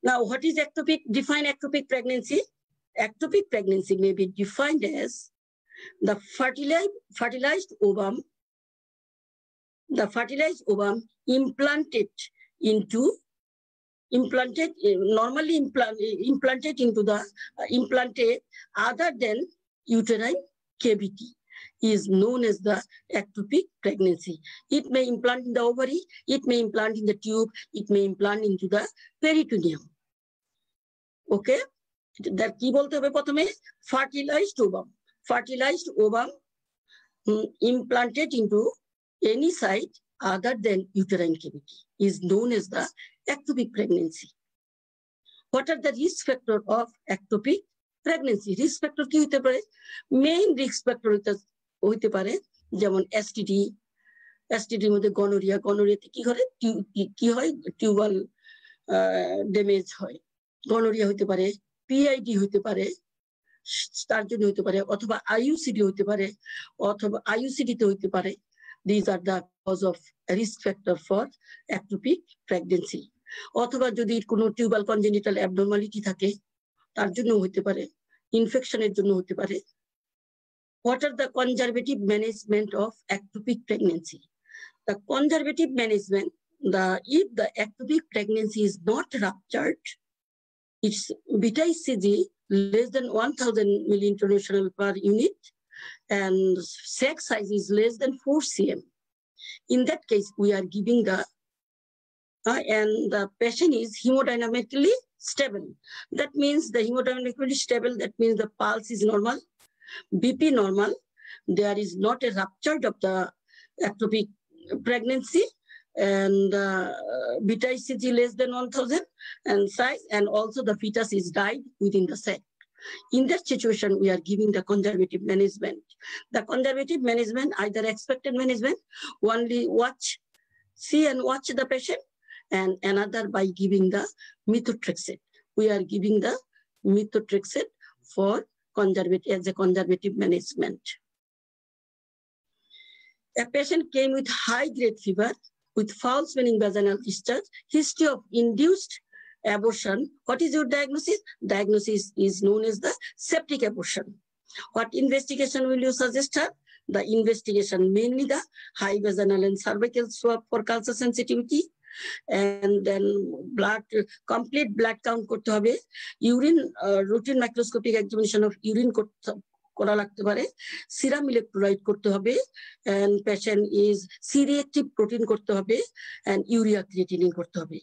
Now, what is ectopic? Define ectopic pregnancy. Ectopic pregnancy may be defined as the fertilized ovum implanted other than uterine cavity is known as the ectopic pregnancy. It may implant in the ovary, it may implant in the tube, it may implant into the peritoneum. Okay, that ki bolte hobe protome fertilized ovum implanted into any site other than uterine cavity is known as the ectopic pregnancy. What are the risk factors of ectopic pregnancy? Risk factor ki hote pare, main risk factor hote pare jemon STD er moddhe gonorrhea te ki hoy tubal damage hoy, gonorrhea hote pare, PID hote pare, tar jonno hote pare othoba IUCD hote pare, othoba IUCD te hote pare. These are the cause of risk factor for ectopic pregnancy. Othoba jodi kono tubal congenital abnormality thake তার জন্য হতে পারে, ইনফেকশনের জন্য হতে পারে। What are the conservative management of ectopic pregnancy? The conservative management, if the ectopic pregnancy is not ruptured, its beta ECG less than 1000 millinternational per unit and sac size is less than 4 cm. In that case, we are giving the and the patient is hemodynamically stable. That means the hemodynamically stable. That means the pulse is normal, BP normal. There is not a rupture of the ectopic pregnancy, and beta ECG less than 1000 and size, and also the fetus is died within the sac. In that situation, we are giving the conservative management. The conservative management, either expectant management, only watch, see and watch the patient, and another by giving the methotrexate. We are giving the methotrexate for conservative, as a conservative management. A patient came with high-grade fever, with foul-smelling vaginal discharge, history of induced abortion. What is your diagnosis? Diagnosis is known as the septic abortion. What investigation will you suggest her? The investigation mainly the high vaginal and cervical swab for culture sensitivity, and then blood, complete blood count korte hobe, urine routine microscopic examination of urine kora lagte pare, serum electrolyte korte hobe, and patient is C-reactive protein korte hobe, and urea creatinine korte hobe,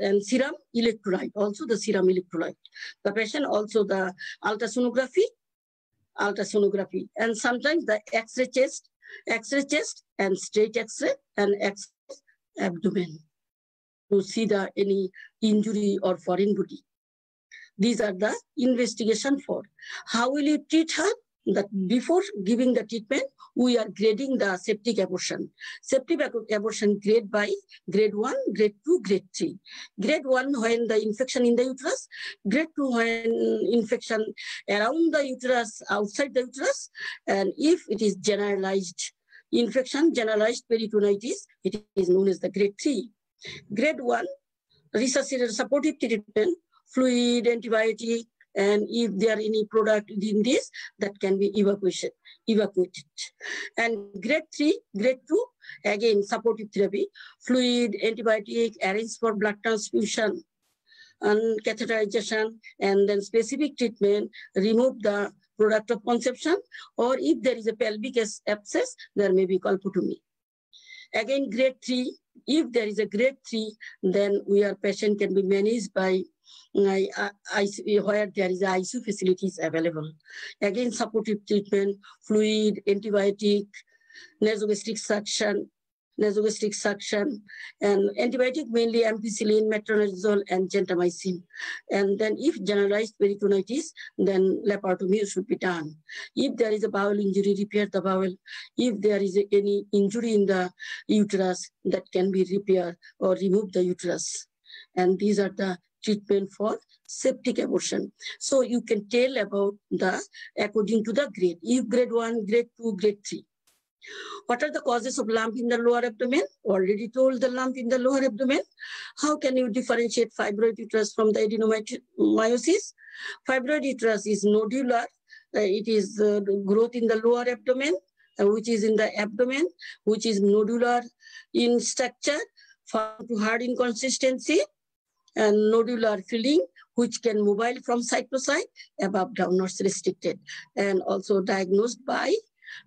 and serum electrolyte, also the serum electrolyte, the patient also the ultrasonography, and sometimes the x-ray chest and straight x-ray and abdomen to see the any injury or foreign body. These are the investigation for. How will you treat her? That before giving the treatment, we are grading the septic abortion. Septic abortion grade by grade 1, grade 2, grade 3. Grade 1 when the infection in the uterus, grade 2 when infection around the uterus, outside the uterus, and if it is generalized infection, generalized peritonitis, it is known as the grade 3. Grade 1, resuscitative supportive treatment, fluid, antibiotic, and if there are any product in this, that can be evacuated. And grade 3, grade 2, again, supportive therapy, fluid, antibiotic, arrange for blood transfusion, and catheterization, and then specific treatment, remove the product of conception, or if there is a pelvic abscess, there may be colpotomy. Again, grade 3, if there is a grade 3, then patient can be managed by where there is ICU facilities available. Again, supportive treatment, fluid, antibiotic, nasogastric suction, nasogastric suction, and antibiotic mainly ampicillin, metronidazole, and gentamicin. And then if generalized peritonitis, then laparotomy should be done. If there is a bowel injury, repair the bowel. If there is any injury in the uterus, that can be repaired or remove the uterus. And these are the treatment for septic abortion. So you can tell about the, according to the grade, if grade 1, grade 2, grade 3. What are the causes of lump in the lower abdomen? Already told the lump in the lower abdomen. How can you differentiate fibroid uterus from the adenomyosis? Fibroid uterus is nodular. It is growth in the lower abdomen, which is in the abdomen, which is nodular in structure, found to hard in consistency, and nodular filling, which can mobile from side to side, above, downwards restricted, and also diagnosed by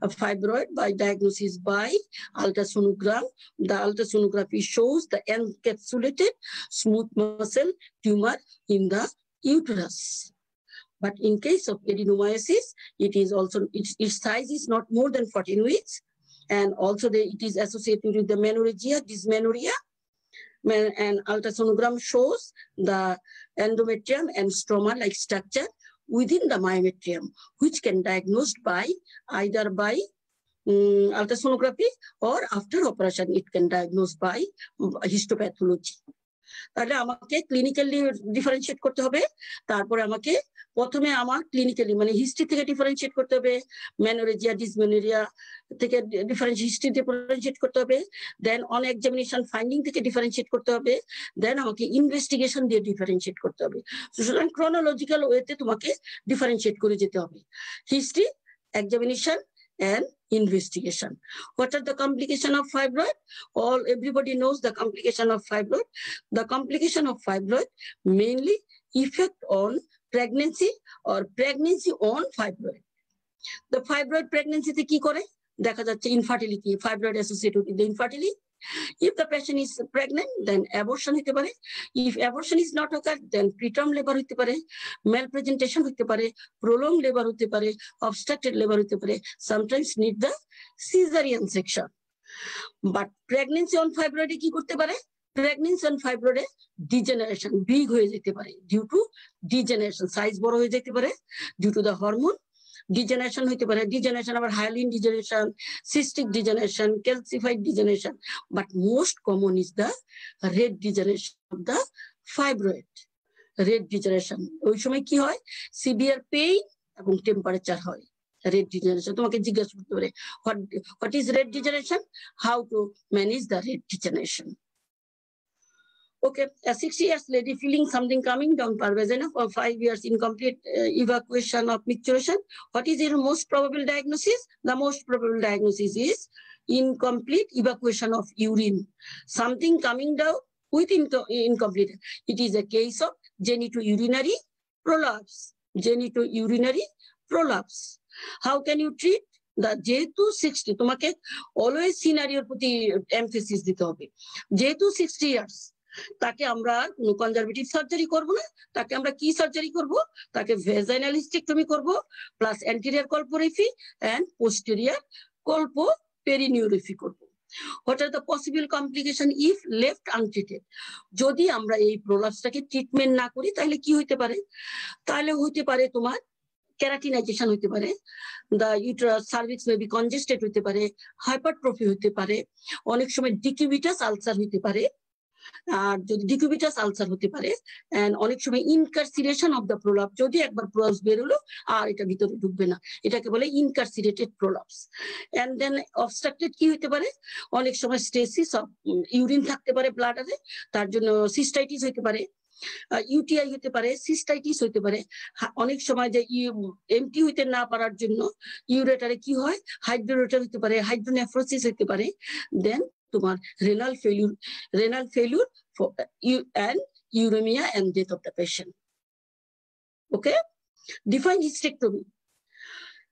a fibroid by diagnosis by ultrasonogram. The ultrasonography shows the encapsulated smooth muscle tumor in the uterus. But in case of adenomyosis, it is also its size is not more than 14 weeks, and also it is associated with the menorrhagia, dysmenorrhea. And ultrasonogram shows the endometrium and stroma-like structure within the myometrium, which can be diagnosed by either by ultrasonography or after operation, it can be diagnosed by histopathology. তাহলে আমাকে clinically differentiate করতে হবে, তারপরে আমাকে প্রথমে আমার clinically মানে history থেকে ডিফারেনশিয়েট করতে হবে, মেনোরেজিয়া ডিসমেনোরিয়া থেকে হিস্ট্রি ডিফারেনশিয়েট করতে হবে, দেন অন এক্সামিনেশন ফাইন্ডিং থেকে ডিফারেনশিয়েট করতে হবে, দেন আমাকে ইনভেস্টিগেশন দিয়ে ডিফারেনশিয়েট করতে হবে। সুতরাং ক্রনোলজিক্যাল ওয়েতে তোমাকে ডিফারেনশিয়েট করে যেতে হবে, history, examination, and investigation. What are the complications of fibroid? Everybody knows the complication of fibroid. The complication of fibroid mainly effect on pregnancy or pregnancy on fibroid. The fibroid pregnancy the ki kore? Dekha jacche infertility, fibroid associated with the infertility. If the patient is pregnant, then abortion hote pare. If abortion is not occurred, then preterm labor hote pare, malpresentation hote pare, prolonged labor hote pare, obstructed labor hote pare, sometimes need the caesarean section. But pregnancy on fibroid e ki korte pare? Pregnancy on fibroid e degeneration big hoye jete pare due to degeneration, size boro hoye jete pare due to the hormone degeneration হইতে পারে, degeneration আবার hyaline degeneration, cystic degeneration, calcified degeneration, but most common is the red degeneration of the fibroid. Red degeneration ওই সময় কি হয়? Severe pain এবং temperature হয়। Red degeneration তোমাকে জিজ্ঞাসা করতে পারে what is red degeneration, how to manage the red degeneration. Okay, a 60-year lady feeling something coming down per vagina for 5 years, incomplete evacuation of micturition. What is your most probable diagnosis? The most probable diagnosis is incomplete evacuation of urine. Something coming down with incomplete. It is a case of genitourinary prolapse. Genitourinary prolapse. How can you treat? যেহেতু 60, তোমাকে always scenario প্রতি emphasis দিতে হবে। যেহেতু 60 years, তাকে আমরা কোনো conservative surgery করব না, তাকে আমরা কি সার্জারি করব? তাকে ভ্যাজাইনাল হিস্টেক্টমি করব, plus anterior colporrhaphy and posterior colpoperineorrhaphy করব। What are the possible complication if left untreated? যদি আমরা এই প্রোলাপসটাকে ট্রিটমেন্ট না করি তাহলে কি হইতে পারে? তাহলে হইতে পারে তোমার কেরাটিনাইজেশন হইতে পারে, the uterus cervix may be congested হইতে পারে, হাইপারট্রফি হইতে পারে, অনেক সময় ডিকিউবিটাস আলসার হইতে পারে। আর যদি ডিকিউবিটাস আলসার হতে পারে, এন্ড অনেক সময় ইনকারসিরেশন অফ দ্য প্রোলাপস, যদি একবার প্রোলাপস বের হলো আর এটা ভিতরে ঢুকবে না, এটাকে বলে ইনকারসিরেটেড প্রোলাপস। এন্ড দেন অবস্ট্রাকটেড কি হতে পারে? অনেক সময় স্টেসিস অফ ইউরিন থাকতে পারে ব্লাডারে, তার জন্য সিস্টাইটিস হতে পারে, ইউটিআই হতে পারে, সিস্টাইটিস হতে পারে। অনেক সময় যে এমটি হইতে না পারার জন্য ইউরেটারে কি হয়? হাইড্রোরেটার হতে পারে, হাইড্রোনেফ্রোসিস হতে পারে। দেন তোমার renal failure and uremia and death of the patient. Okay, define hysterectomy.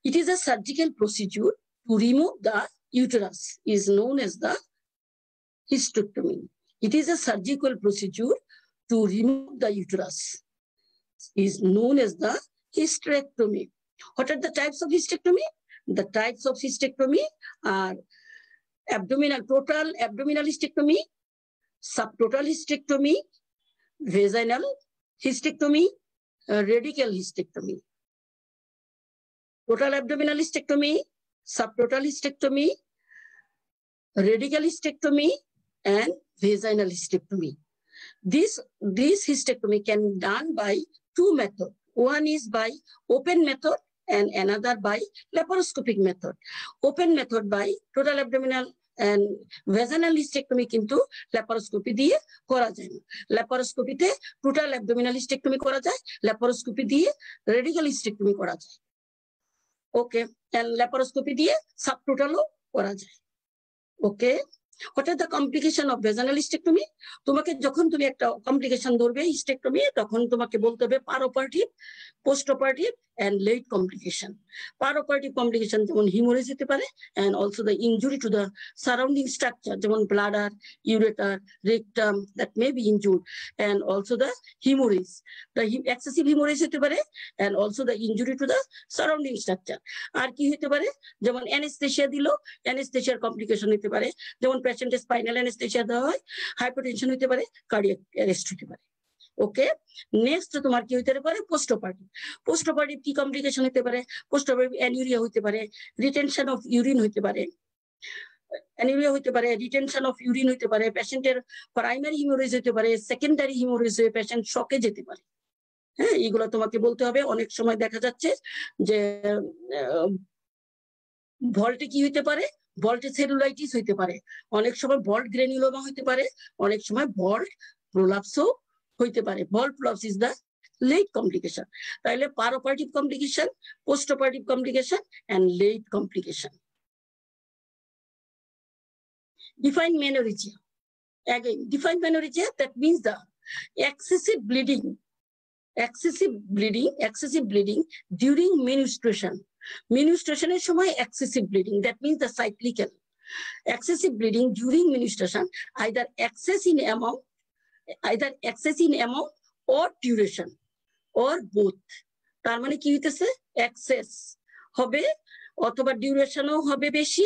It is a surgical procedure to remove the uterus, is known as the hysterectomy. It is a surgical procedure to remove the uterus, is known as the hysterectomy. What are the types of hysterectomy? The types of hysterectomy are total abdominal hysterectomy, subtotal hysterectomy, vaginal hysterectomy, radical hysterectomy. Total abdominal hysterectomy, subtotal hysterectomy, radical hysterectomy, and vaginal hysterectomy. This hysterectomy can done by two methods. One is by open method and another by laparoscopic method. Open method by total abdominal and vaginal hysterectomy kintu laparoscopy diye kora jay na. Laparoscopy te total abdominal hysterectomy kora jay, laparoscopy diye radical hysterectomy kora jay. Okay, and laparoscopy diye subtotal kora jay. Okay. What is the complication of vaginal hysterectomy? তোমাকে যখন তুমি একটা complication ধরবে hysterectomy তখন তোমাকে বলতে হবে peroperative, post operative and late complication. Paroperative complication যেমন hemorrhage হতে পারে and also the injury to the surrounding structure যেমন bladder, ureter, rectum that may be injured and also the hemorrhage. The excessive hemorrhage হতে পারে and also the injury to the surrounding structure. আর কি হতে পারে যেমন anesthesia দিলো, anesthesia complication হতে পারে যেমন patient spinal anesthesia দেওয়া হয়, hypertension হতে পারে, cardiac arrest হতে পারে। Okay, next তোমার কি হইতে পারে postoperative. Postoperative কি complication হইতে পারে? Postoperative anuria হইতে পারে, retention of urine হইতে পারে, anuria হইতে পারে, retention of urine হইতে পারে, পেশেন্টের primary hemorrhage হইতে পারে, secondary hemorrhage হয়ে পেশেন্ট শকে যেতে পারে। হ্যাঁ, এগুলো তোমাকে বলতে হবে। অনেক সময় দেখা যাচ্ছে যে ভল্টে কি হইতে পারে? ভল্টে সেলুলাইটিস হইতে পারে, অনেক সময় ভল্ট গ্রানুলোমা হইতে পারে, অনেক সময় ভল্ট প্রোলাপসও হইতে পারে। Vault prolapse is the late complication. তাহলে peroperative complication, post operative complication and late complication. Define menorrhagia. Again, define menorrhagia, that means the excessive bleeding during menstruation. Menstruation সময় excessive bleeding, that means the cyclical. Excessive bleeding during menstruation, either excess in amount or duration or both. তার মানে কি হইতেছে? Access হবে অথবা ডিউরেশনও হবে বেশি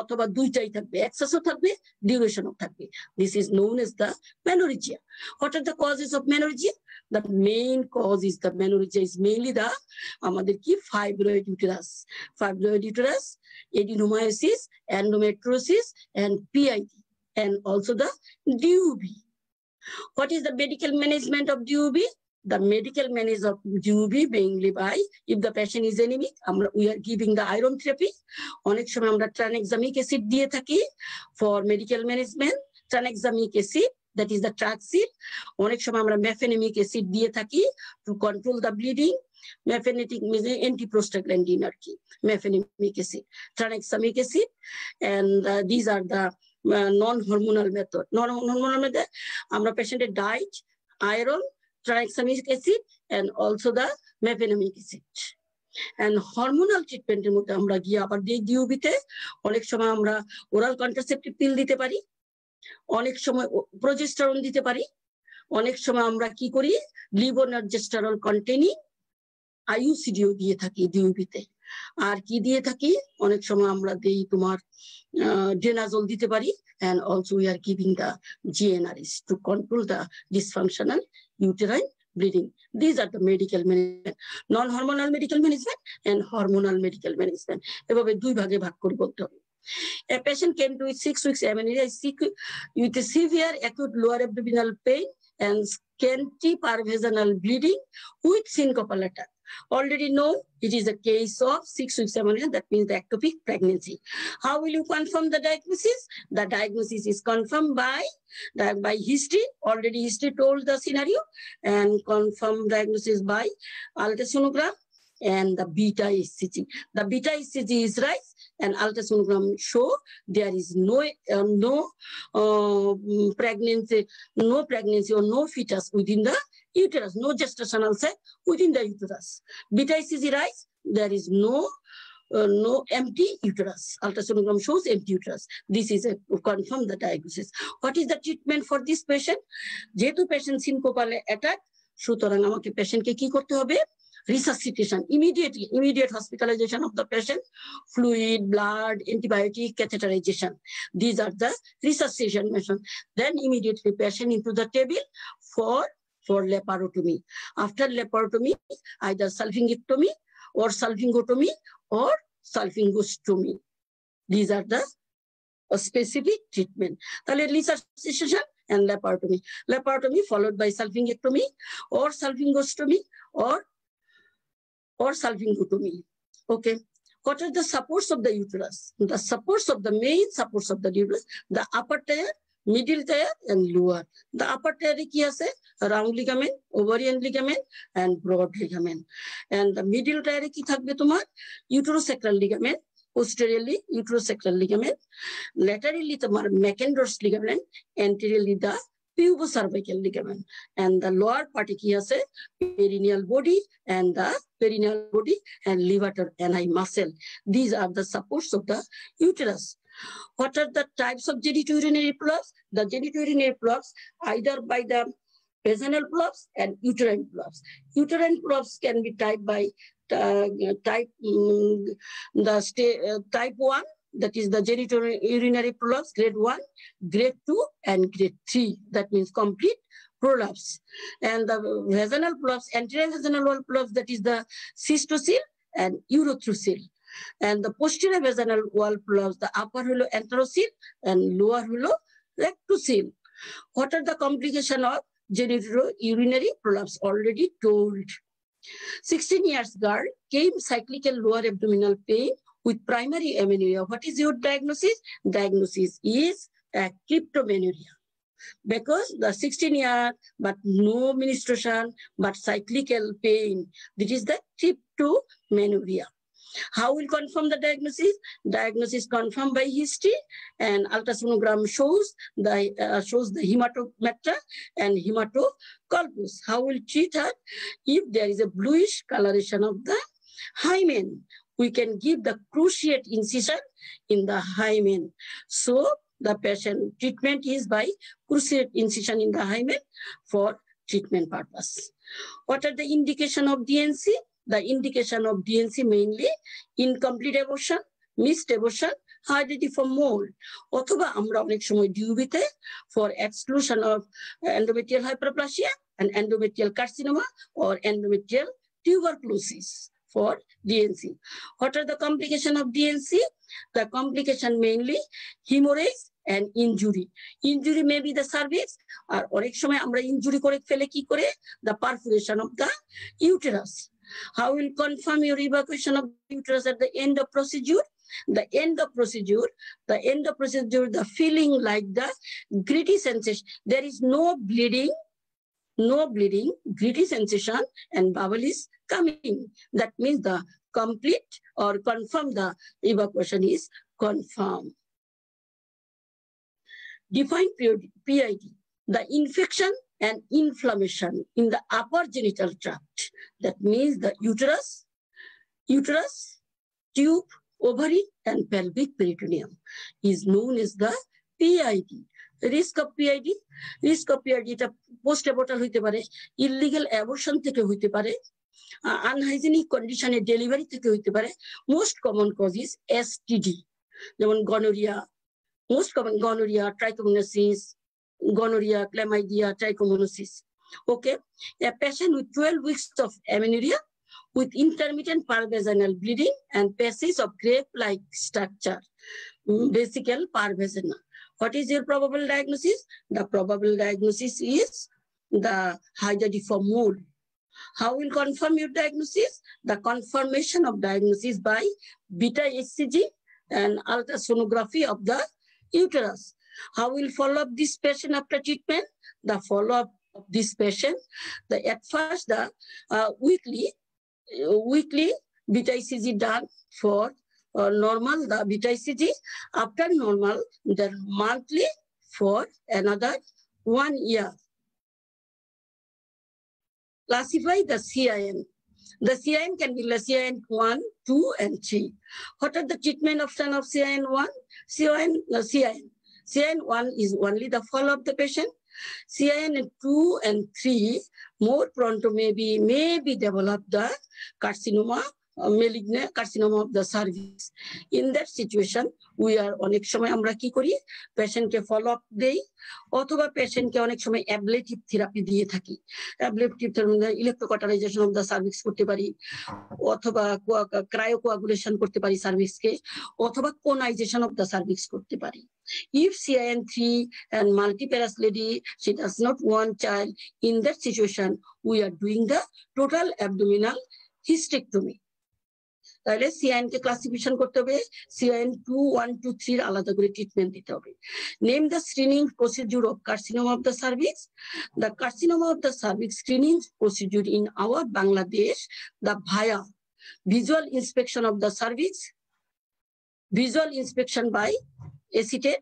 অথবা দুইটাই থাকবে, এক্সেসও থাকবে ডিউরেশনও থাকবে। This is known as the menorrhagia. What are the causes of menorrhagia? The main cause is the menorrhagia is mainly the আমাদের কি fibroid uterus, adenomyosis, endometriosis and PID and also the DUB. What is the medical management of DUB? The medical management of DUB mainly by, if the patient is anemic, we are giving the iron therapy. অনেক সময় আমরা tranexamic acid দিয়ে থাকি for medical management. Tranexamic acid, that is the Traxil. অনেক সময় আমরা mefenamic acid দিয়ে থাকি to control the bleeding. Mefenetic means anti-prostaglandin or key. Mefenamic acid, tranexamic acid, and these are the non-hormonal method. Non-hormonal method, our patient diet, iron, tranexamic acid, and also the mefenamic acid. And hormonal treatment, আমরা গিয়ে আবার DUB-তে অনেক সময় আমরা oral contraceptive pill দিতে পারি, অনেক সময় progesterone দিতে পারি, অনেক সময় আমরা কি করি levonorgestrel containing IUCD দিয়ে থাকি DUB-তে। আর কি দিয়ে থাকি? অনেক সময় আমরা দেই তোমার ডেনাজল দিতে পারি and also we are giving the GnRS to control the dysfunctional uterine bleeding. These are the medical management, non-hormonal medical management and hormonal medical management. এভাবে দুই ভাগে ভাগ করে বলতে হবে। A patient came to 6 weeks amenorrhea with a severe acute lower abdominal pain and scanty pervaginal bleeding with syncopal attack. Already known, it is a case of 6 weeks amenorrhea, that means the ectopic pregnancy. How will you confirm the diagnosis? The diagnosis is confirmed by history. Already history told the scenario, and confirmed diagnosis by ultrasonogram and the beta HCG. The beta HCG is rise, and ultrasonogram show there is no pregnancy or no fetus within the uterus, no gestational sac within the uterus. Beta HCG rise, there is no empty uterus. Ultrasonogram shows empty uterus. This is to confirm the diagnosis. What is the treatment for this patient? Jehetu patient syncopal attack, সুতরাং আমাকে পেশেন্টকে কি করতে হবে? resuscitation, immediate hospitalization of the patient, fluid, blood, antibiotic, catheterization. These are the resuscitation measures. Then immediately patient into the table for laparotomy. After laparotomy, either salpingectomy or salpingotomy or salpingostomy. These are the specific treatment. Resuscitation and laparotomy. Laparotomy followed by salpingectomy or salpingostomy or salpingotomy. Okay. What are the supports of the uterus? The supports of the main supports of the uterus, the upper tier, middle tier, and lower. The upper tier is round ligament, ovarian ligament, and broad ligament. And the middle tier is uterosacral ligament. Posteriorly, uterosacral ligament, laterally the McIndor's ligament, anteriorly the pubocervical ligament, and the lower part is perineal body and the perineal body and levator ani muscle. These are the supports of the uterus. What are the types of genitourinary polyps? The genitourinary polyps either by the vaginal polyps and uterine polyps. Uterine polyps can be typed by type 1, that is the genitourinary prolapse, grade 1, grade 2, and grade 3. That means complete prolapse. And the vaginal prolapse, anterior vaginal wall prolapse, that is the cystocele and urethrocoele. And the posterior vaginal wall prolapse, the upper holo anthrocele and lower holo rectocele. What are the complications of genitourinary prolapse? Already told. 16-year-old girl came cyclical lower abdominal pain with primary amenorrhea. What is your diagnosis? Diagnosis is cryptomenorrhea. Because the 16-year-old, but no menstruation, but cyclical pain. This is the cryptomenorrhea. How will confirm the diagnosis? Diagnosis confirmed by history, and ultrasonogram shows the hematometra and hematoculpus. How will treat her? If there is a bluish coloration of the hymen, we can give the cruciate incision in the hymen. So the patient treatment is by cruciate incision in the hymen for treatment purpose. What are the indication of DNC? The indication of DNC mainly incomplete abortion, missed abortion, herediform mold. Othoba amra onek shomoy DUB te for exclusion of endometrial hyperplasia and endometrial carcinoma or endometrial tuberculosis for DNC. What are the complications of DNC? The complication mainly hemorrhage and injury. Injury may be the cervix or onek shomoy amra injury kore fele ki kore the perforation of the uterus. How will confirm your evacuation of the uterus at the end of procedure? The feeling like the gritty sensation. There is no bleeding, gritty sensation, and bowel is coming. That means the complete or confirm the evacuation is confirmed. Define PID. The infection and inflammation in the upper genital tract. That means the uterus, tube, ovary, and pelvic peritoneum is known as the PID. Risk of PID is post-abortal hoite pare, illegal abortion theke hoite pare, unhygienic condition e delivery theke hoite pare. Most common cause is STD. Jemon gonorrhea, most common gonorrhea, trichomoniasis, gonorrhea, chlamydia, trichomoniasis. Okay, a patient with 12 weeks of amenorrhea with intermittent parvaginal bleeding and passage of grape-like structure, basically parvagina. What is your probable diagnosis? The probable diagnosis is the hygieniform mold. How will confirm your diagnosis? The confirmation of diagnosis by beta HCG and ultrasonography of the uterus. How will follow up this patient after treatment? The follow-up of this patient, at first the weekly beta ECG done for normal, the beta ECG. After normal, the monthly for another 1 year. Classify the CIN. The CIN can be CIN 1, 2, and 3. What are the treatment options of CIN 1? CIN 1 is only the follow-up the patient. CIN2 and 3 more pronto may be developed the carcinoma, malignant carcinoma of the cervix. In that situation, we are onek shomoy amra ki kori patient ke follow up dei othoba patient ke onek shomoy ablative therapy diye thaki. Ablative therapy means electrocartilation of the cervix korte pari othoba cryocoagulation korte pari cervix ke othoba conization of the cervix korte pari. If CIN3 and multiparous lady, she does not want child, in that situation we are doing the total abdominal hysterectomy. তাহলে CIN কে classification করতে হবে, CIN 2 1 2 3 এর আলাদা করে treatment দিতে হবে। Name the screening procedure of carcinoma of the cervix. The carcinoma of the cervix screening procedure in our Bangladesh the via visual inspection of the cervix, visual inspection by acetate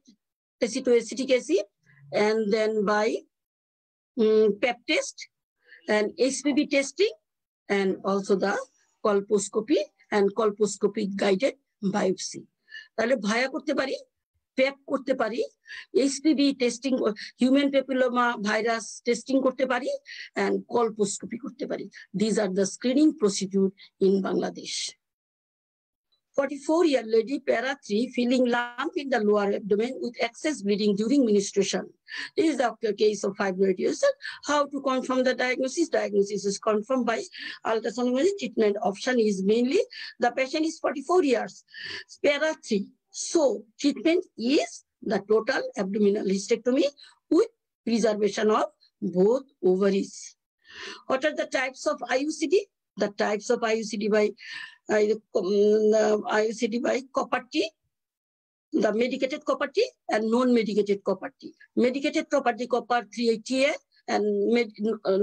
acetic acid and then by pap test and HPV testing and also the colposcopy and colposcopic guided biopsy. তাহলে ভায়া করতে পারি, Pep করতে পারি, HPV testing, human papilloma virus testing করতে পারি and colposcopy করতে পারি। These are the screening procedure in Bangladesh. 44-year lady para 3 feeling lump in the lower abdomen with excess bleeding during menstruation. This is the case of fibroid ulcer. How to confirm the diagnosis? Diagnosis is confirmed by ultrasound. Treatment option is mainly the patient is 44 years para 3, so treatment is the total abdominal hysterectomy with preservation of both ovaries. What are the types of IUCD? The types of IUCD by copper T, the medicated copper T and non-medicated copper T. Medicated copper T, copper 3TA, and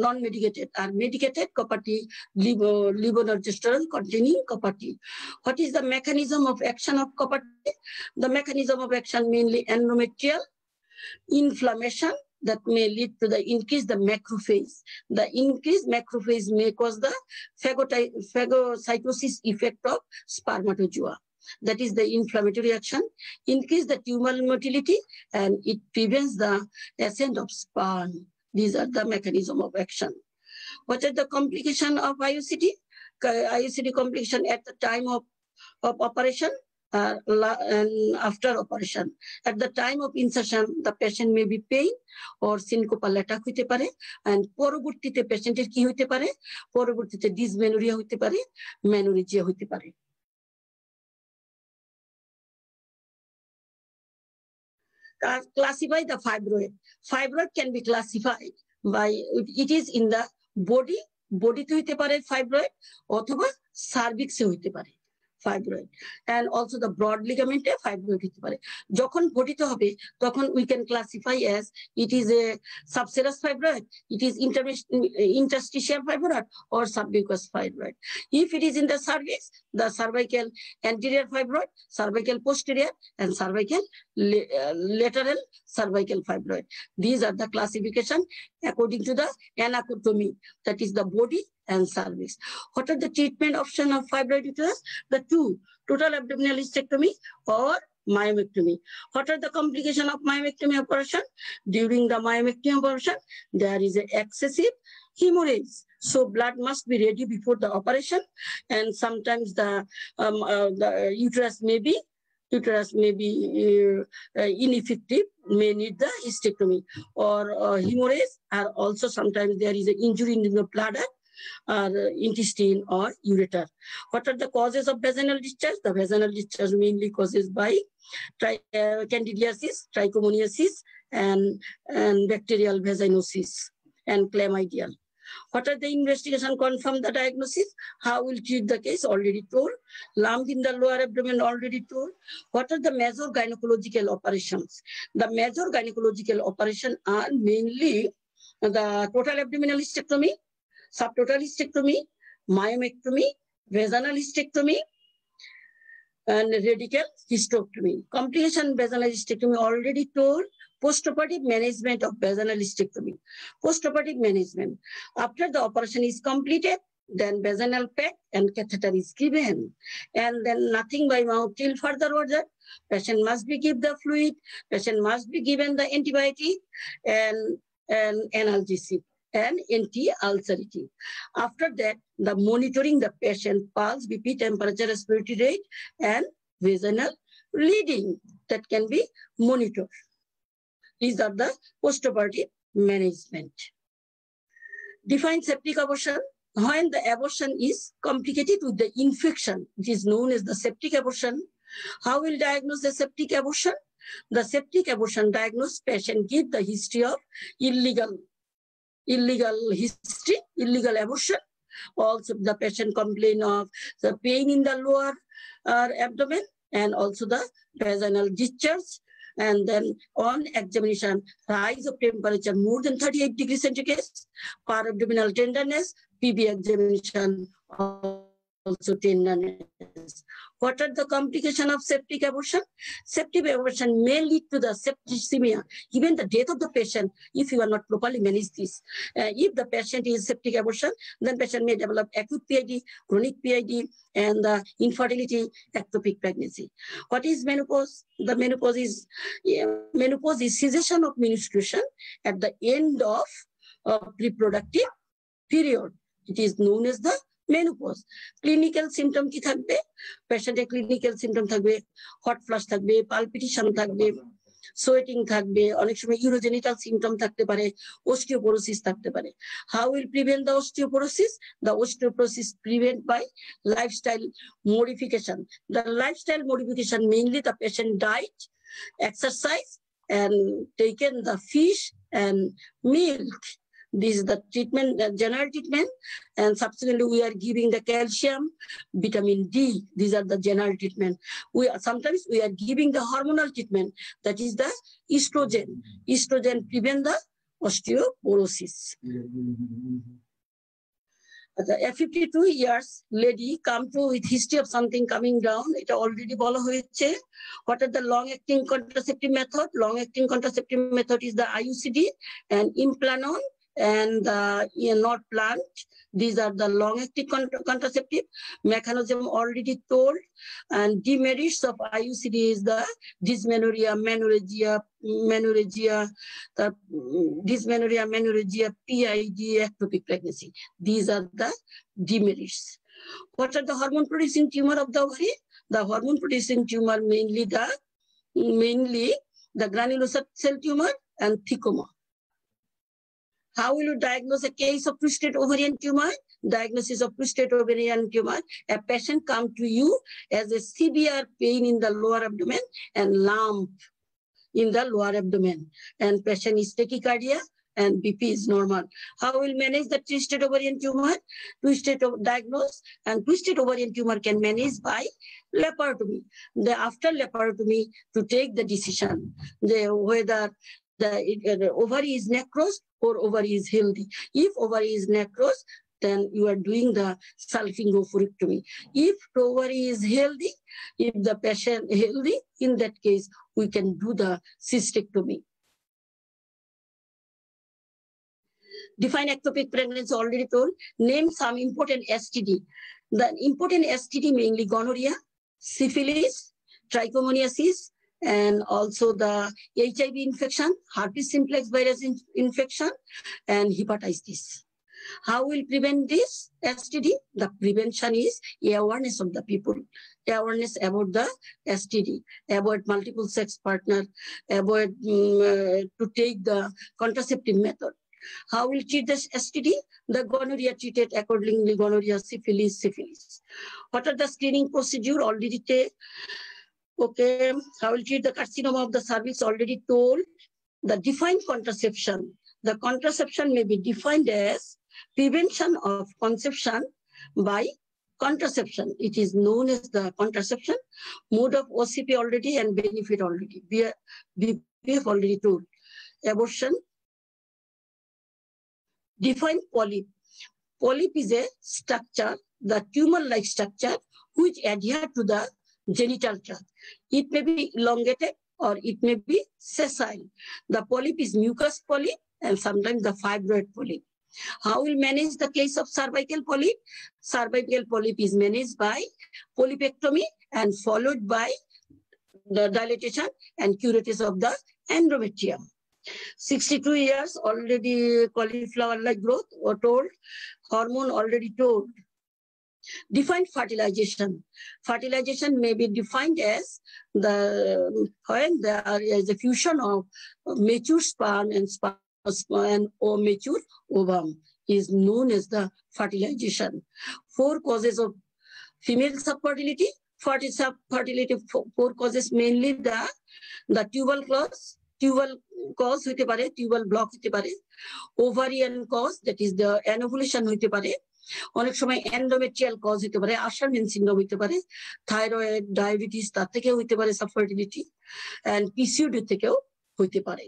non-medicated are medicated copper T, levonorgestrel containing copper T. What is the mechanism of action of copper T? The mechanism of action mainly endometrial inflammation that may lead to the increase the macrophage. The increased macrophage may cause the phagocytosis effect of spermatozoa. That is the inflammatory action. Increase the tumoral motility and it prevents the ascent of sperm. These are the mechanism of action. What are the complication of IUCD? IUCD complication at the time of operation. And after operation, at the time of insertion, the patient may be pain or syncopal attack hoite pare, and porobotite patient er ki hoite pare, porobotite dysmenorrhea hoite pare, menorrhagia hoite pare. Classify the fibroid. Fibroid can be classified by it is in the body te hoite pare fibroid othoba cervix e hoite pare fibroid, and also the broad ligament fibroid হতে পারে। যখন গঠিত হবে তখন we can classify as it is a subserous fibroid, it is interstitial fibroid or submucous fibroid. If it is in the cervix, the cervical anterior fibroid, cervical posterior and cervical lateral cervical fibroid. These are the classification according to the anatomy, that is the body and cervix. What are the treatment option of fibroid uterus? The two, total abdominal hysterectomy or myomectomy. What are the complication of myomectomy operation? During the myomectomy operation, there is an excessive hemorrhage, so blood must be ready before the operation, and sometimes the uterus may be ineffective, may need the hysterectomy or hemorrhage, or also sometimes there is an injury in the bladder or intestine or ureter. What are the causes of vaginal discharge? The vaginal discharge mainly causes by candidiasis, trichomoniasis, and bacterial vaginosis and chlamydia. What are the investigation confirm the diagnosis? How will treat the case? Already told. Lump in the lower abdomen, already told. What are the major gynecological operations? The major gynecological operation are mainly the total abdominal hysterectomy, subtotal hysterectomy, myomectomy, vaginal hysterectomy, and radical hysterectomy. Complication vaginal hysterectomy already told. Postoperative management of vaginal hysterectomy. Postoperative management. After the operation is completed, then vaginal pack and catheter is given, and then nothing by mouth till further order. Patient must be given the fluid. Patient must be given the antibiotic, and an analgesic and anti-ulcerative. After that, the monitoring the patient pulse, BP, temperature, respiratory rate, and vaginal bleeding that can be monitored. These are the postoperative management. Define septic abortion. When the abortion is complicated with the infection, it is known as the septic abortion. How will diagnose the septic abortion? The septic abortion diagnosed patient give the history of illegal abortion. Also, the patient complain of the pain in the lower abdomen and also the vaginal discharge. And then on examination, rise of temperature more than 38 degrees centigrade, parabdominal tenderness, PB examination also tenderness. What are the complications of septic abortion? Septic abortion may lead to the septicemia, even the death of the patient if you are not properly managed this. If the patient is septic abortion, then patient may develop acute PID, chronic PID, and the infertility, ectopic pregnancy. What is menopause? The menopause is cessation of menstruation at the end of reproductive period. It is known as the menopause. Clinical symptom ki thakbe, patient e clinical symptom thakbe, hot flush thakbe, palpitation thakbe, sweating thakbe, onek shomoy urogenital symptom thakte pare, osteoporosis thakte pare. How will prevent the osteoporosis? The osteoporosis prevent by lifestyle modification. The lifestyle modification mainly the patient diet, exercise, and taken the fish and milk. This is the treatment, the general treatment, and subsequently we are giving the calcium, vitamin D. These are the general treatment. Sometimes we are giving the hormonal treatment, that is the estrogen. Estrogen prevent the osteoporosis. At 52 years, lady come to with history of something coming down. It already bola hoyeche. What are the long-acting contraceptive method? Long-acting contraceptive method is the IUCD and Implanon. And not plant. These are the long-acting contraceptive mechanism already told. And demerits of IUCD is the dysmenorrhea, menorrhagia, PID, ectopic pregnancy. These are the demerits. What are the hormone-producing tumor of the ovary? The hormone-producing tumor mainly the granulosa cell tumor and thicoma. How will you diagnose a case of prostate ovarian tumor? Diagnosis of prostate ovarian tumor. A patient comes to you as a severe pain in the lower abdomen and lump in the lower abdomen. And patient is tachycardia and BP is normal. How will manage the prostate ovarian tumor? Prostate diagnose and prostate ovarian tumor can manage by laparotomy. After laparotomy, to take the decision whether the ovary is necrosed or ovary is healthy. If ovary is necrosed, then you are doing the salpingoforectomy. If ovary is healthy, if the patient is healthy, in that case, we can do the cystectomy. Define ectopic pregnancy already told. Name some important STD. The important STD mainly gonorrhea, syphilis, trichomoniasis, and also the HIV infection, herpes simplex virus infection, and hepatitis. How will prevent this STD? The prevention is awareness of the people, awareness about the STD, avoid multiple sex partner, avoid to take the contraceptive method. How will treat this STD? The gonorrhea treated accordingly, gonorrhea, syphilis. What are the screening procedure already take? Okay, how will treat the carcinoma of the cervix already told. The defined contraception. The contraception may be defined as prevention of conception by contraception. It is known as the contraception. Mode of OCP already and benefit already. BPF already told. Abortion. Define polyp. Polyp is a structure, the tumor-like structure, which adhere to the genital tract. It may be elongated or it may be sessile. The polyp is mucus polyp and sometimes the fibroid polyp. How will manage the case of cervical polyp? Cervical polyp is managed by polypectomy and followed by the dilatation and curettage of the endometrium. 62 years already, cauliflower-like growth or told, hormone already told. Defined fertilization. Fertilization may be defined as the when there is a fusion of mature sperm and or mature ovum is known as the fertilization. 4 causes of female subfertility. Subfertility 4 causes mainly the tubal cause hoite pare, tubal block hoite pare, ovarian cause, that is the anovulation hoite pare. অনেক সময় endometrial cause হতে পারে, আশারম্যান syndrome হতে পারে, thyroid, diabetes তার থেকেও হতে পারে সাবফার্টিলিটি, এন্ড পিসিওডি থেকেও হতে পারে।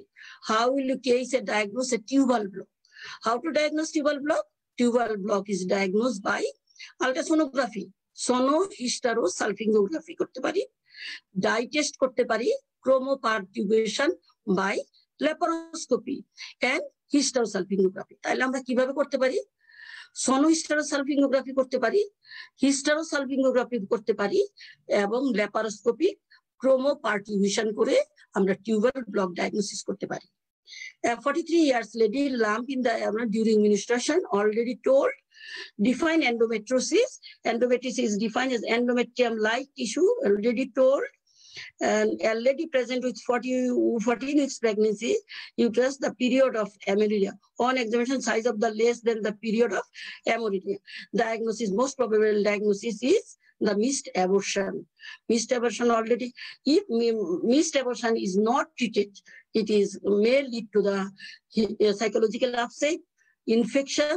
How will you case a diagnose a tubal block? How to diagnose tubal block? Tubal block is diagnose by ultrasonography, sonohysterosalpingography করতে পারি, ডাই টেস্ট করতে পারি, chromopertubation by laparoscopy and hysterosalpingography. তাহলে আমরা কিভাবে করতে পারি? सोनो हिस्टेरोसाल्फिंगोग्राफी करते पारी, हिस्टेरोसाल्फिंगोग्राफी करते पारी एवं लैपारोस्कोपी क्रोमोपार्टिशन करे हमरा ट्यूबल ब्लॉक डायग्नोसिस करते पारी। 43 years lady lump in the abdomen during menstruation already told. Define endometriosis. Endometriosis is defined as endometrium like tissue already told. And already present with 14 weeks pregnancy, uterus the period of amenorrhea. On examination, size of the less than the period of amenorrhea. Diagnosis, most probable diagnosis is the missed abortion. Missed abortion already. If missed abortion is not treated, it is may lead to the psychological upset, infection,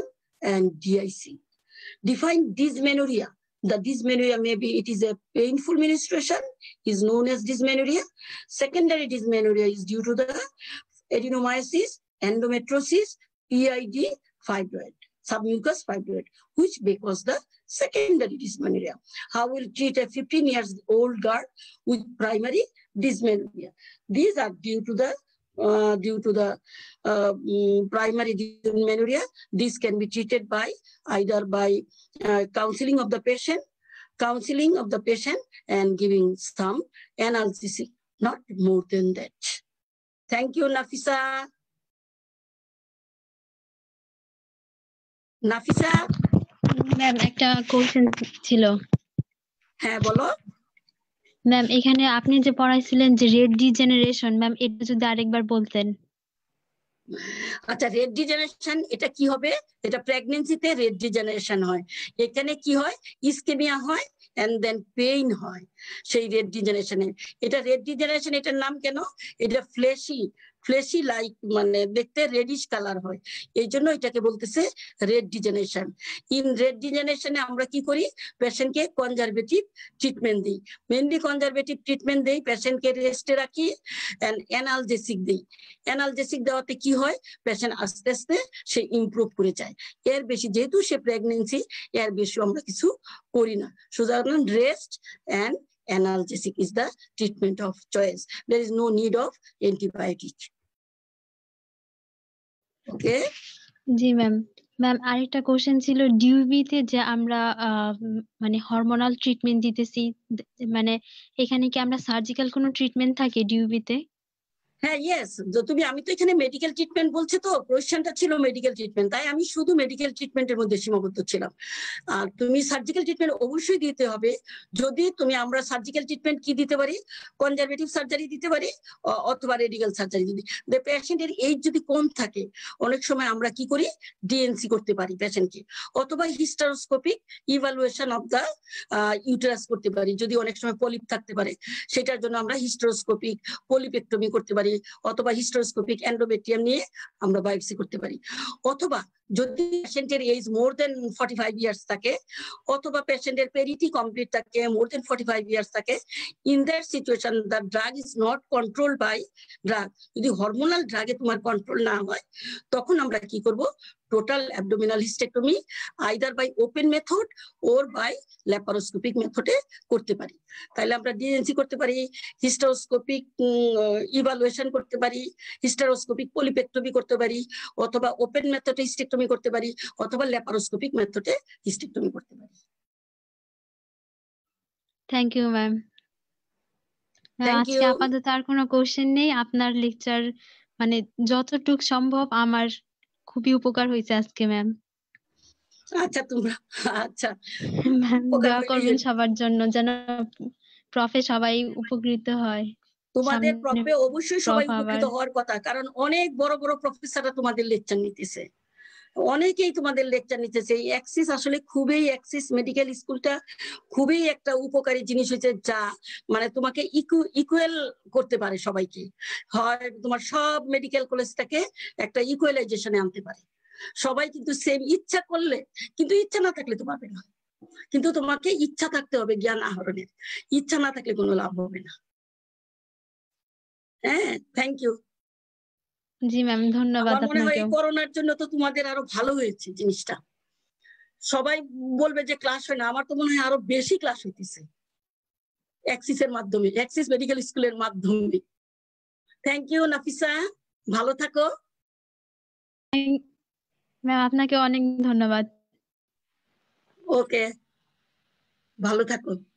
and DIC. Define dysmenorrhea. The dysmenorrhea maybe it is a painful menstruation is known as dysmenorrhea. Secondary dysmenorrhea is due to the adenomyosis, endometriosis, PID, fibroid, submucous fibroid, which becomes the secondary dysmenorrhea. How will treat a 15 years old girl with primary dysmenorrhea? These are due to the primary dysmenorrhea. This can be treated by either by counseling of the patient, and giving some analgesic, not more than that. Thank you, Nafisa. Nafisa, ma'am, ekta question chilo. Ha, bolo. Ma'am এখানে আপনি যে পড়াইছিলেন যে red degeneration, ma'am এটা যদি আরেকবার বলতেন। আচ্ছা, red degeneration এটা কি হবে? এটা প্রেগন্যান্সিতে রেড ডিজেনারেশন হয়। এখানে কি হয়? ইসকেমিয়া হয় এন্ড দেন পেইন হয় সেই রেড ডিজেনারেশনে। এটা রেড ডিজেনারেশন, এটার নাম কেন? এটা ফ্লেশি লাইক, মানে দেখতে রেডিশ কালার হয়, এই জন্য এটাকে বলতেছে রেড ডিজেনারেশন। ইন রেড ডিজেনারেশনে আমরা কি করি? পেশেন্টকে কনজারভেটিভ ট্রিটমেন্ট দিই, মেনলি কনজারভেটিভ ট্রিটমেন্ট দিই, পেশেন্টকে রেস্টে রাখি অ্যান্ড অ্যানালজেসিক দিই। অ্যানালজেসিক দেওয়াতে কি হয়? পেশেন্ট আস্তে আস্তে সে ইমপ্রুভ করে যায়। এর বেশি, যেহেতু সে প্রেগনেন্সি, এর বেশি আমরা কিছু করি না। সুতরাং rest and analgesic is the treatment of choice. There is no need of antibiotic. Okay. जी मैम, मैम आरेकटा क्वेश्चन छिलो डिउबिते जे आमरा माने हर्मोनल ट्रिटमेंट दितेছি, মানে এখানে কি আমরা সার্জিক্যাল কোনো ট্রিটমেন্ট থাকে ডিউবিতে? হ্যাঁ, ইয়েস। তো তুমি, আমি তো এখানে মেডিকেল ট্রিটমেন্ট বলছে, তো প্রশ্নটা ছিল মেডিকেল ট্রিটমেন্ট, তাই আমি শুধু মেডিকেল ট্রিটমেন্টের মধ্যে সীমাবদ্ধ ছিলাম। আর তুমি সার্জিক্যাল ট্রিটমেন্ট অবশ্যই দিতে হবে। যদি তুমি, আমরা সার্জিক্যাল ট্রিটমেন্ট কি দিতে পারি? কনজারভেটিভ সার্জারি দিতে পারি অথবা রেডিক্যাল সার্জারি। যদি পেশেন্টের এইজ যদি কম থাকে, অনেক সময় আমরা কি করি? ডিএনসি করতে পারি পেশেন্টকে, অথবা hysteroscopic evaluation of the uterus করতে পারি। যদি অনেক সময় পলিপ থাকতে পারে, সেটার জন্য আমরা হিস্টারোস্কোপিক পলিপেক্টমি করতে পারি, অথবা হিস্টোস্কোপিক এন্ডোমেট্রিয়াম নিয়ে আমরা বায়োপসি করতে পারি। অথবা যদি পেশেন্টের এজ মোর দেন 45 ইয়ার্স থাকে, অথবা পেশেন্টের পেরিটি কমপ্লিট থাকে, মোর দেন 45 ইয়ার্স থাকে, in that situation the drug is not control by drug. যদি হরমোনাল ড্রাগে তোমার কন্ট্রোল না হয়, তখন আমরা কি করব? Total abdominal hysterectomy either by open method or by laparoscopic মেথডে করতে পারি। তাহলে আমরা ডিএনসি করতে পারি, হিস্টারোস্কোপিক ইভালুয়েশন করতে পারি, হিস্টারোস্কোপিক পলিপেক্টমি করতে পারি, অথবা ওপেন মেথডে হিস্টেক্টমি করতে পারি, অথবা ল্যাপারোস্কোপিক মেথডে হিস্টেক্টমি করতে পারি। Thank you ma'am. আজকে আপাতত আর কোনো কোশ্চেন নেই, আপনার লেকচার মানে যতটুক সম্ভব আমার খুবই উপকার হয়েছে আজকে ম্যাম। আচ্ছা তোমরা আচ্ছা দোয়া করবেন সবার জন্য যেন প্রফে সবাই উপকৃত হয়। তোমাদের প্রফে অবশ্যই সবাই উপকৃত হওয়ার কথা, কারণ অনেক বড় বড় প্রফেসররা তোমাদের লেকচার নিতেছে, অনেকেই তোমাদের লেকচার নিতেছে। এই অ্যাক্সিস আসলে খুবই অ্যাক্সিস মেডিকেল স্কুলটা খুবই একটা উপকারী জিনিস হয়েছে, যা মানে তোমাকে ইকুয়াল করতে পারে সবাইকে, হয় তোমার সব মেডিকেল কলেজটাকে একটা ইকুয়ালাইজেশনে আনতে পারে সবাই, কিন্তু সেম ইচ্ছা করলে, কিন্তু ইচ্ছা না থাকলে তো পারবে না, কিন্তু তোমাকে ইচ্ছা থাকতে হবে জ্ঞান আহরণের, ইচ্ছা না থাকলে কোনো লাভ হবে না। হ্যাঁ থ্যাংক ইউ। জি ম্যাম ধন্যবাদ। মনে হয় করোনার জন্য তো তোমাদের আরো ভালো হয়েছে জিনিসটা, সবাই বলবে যে ক্লাস হয় না, আমার তো মনে হয় আরো বেশি ক্লাস হইতেছে অ্যাক্সিসের মাধ্যমে, অ্যাক্সিস মেডিকেল স্কুলের মাধ্যমে। থ্যাংক ইউ নাফিসা, ভালো থাকো। ম্যাম আপনাকে অনেক ধন্যবাদ। ওকে ভালো থাকো।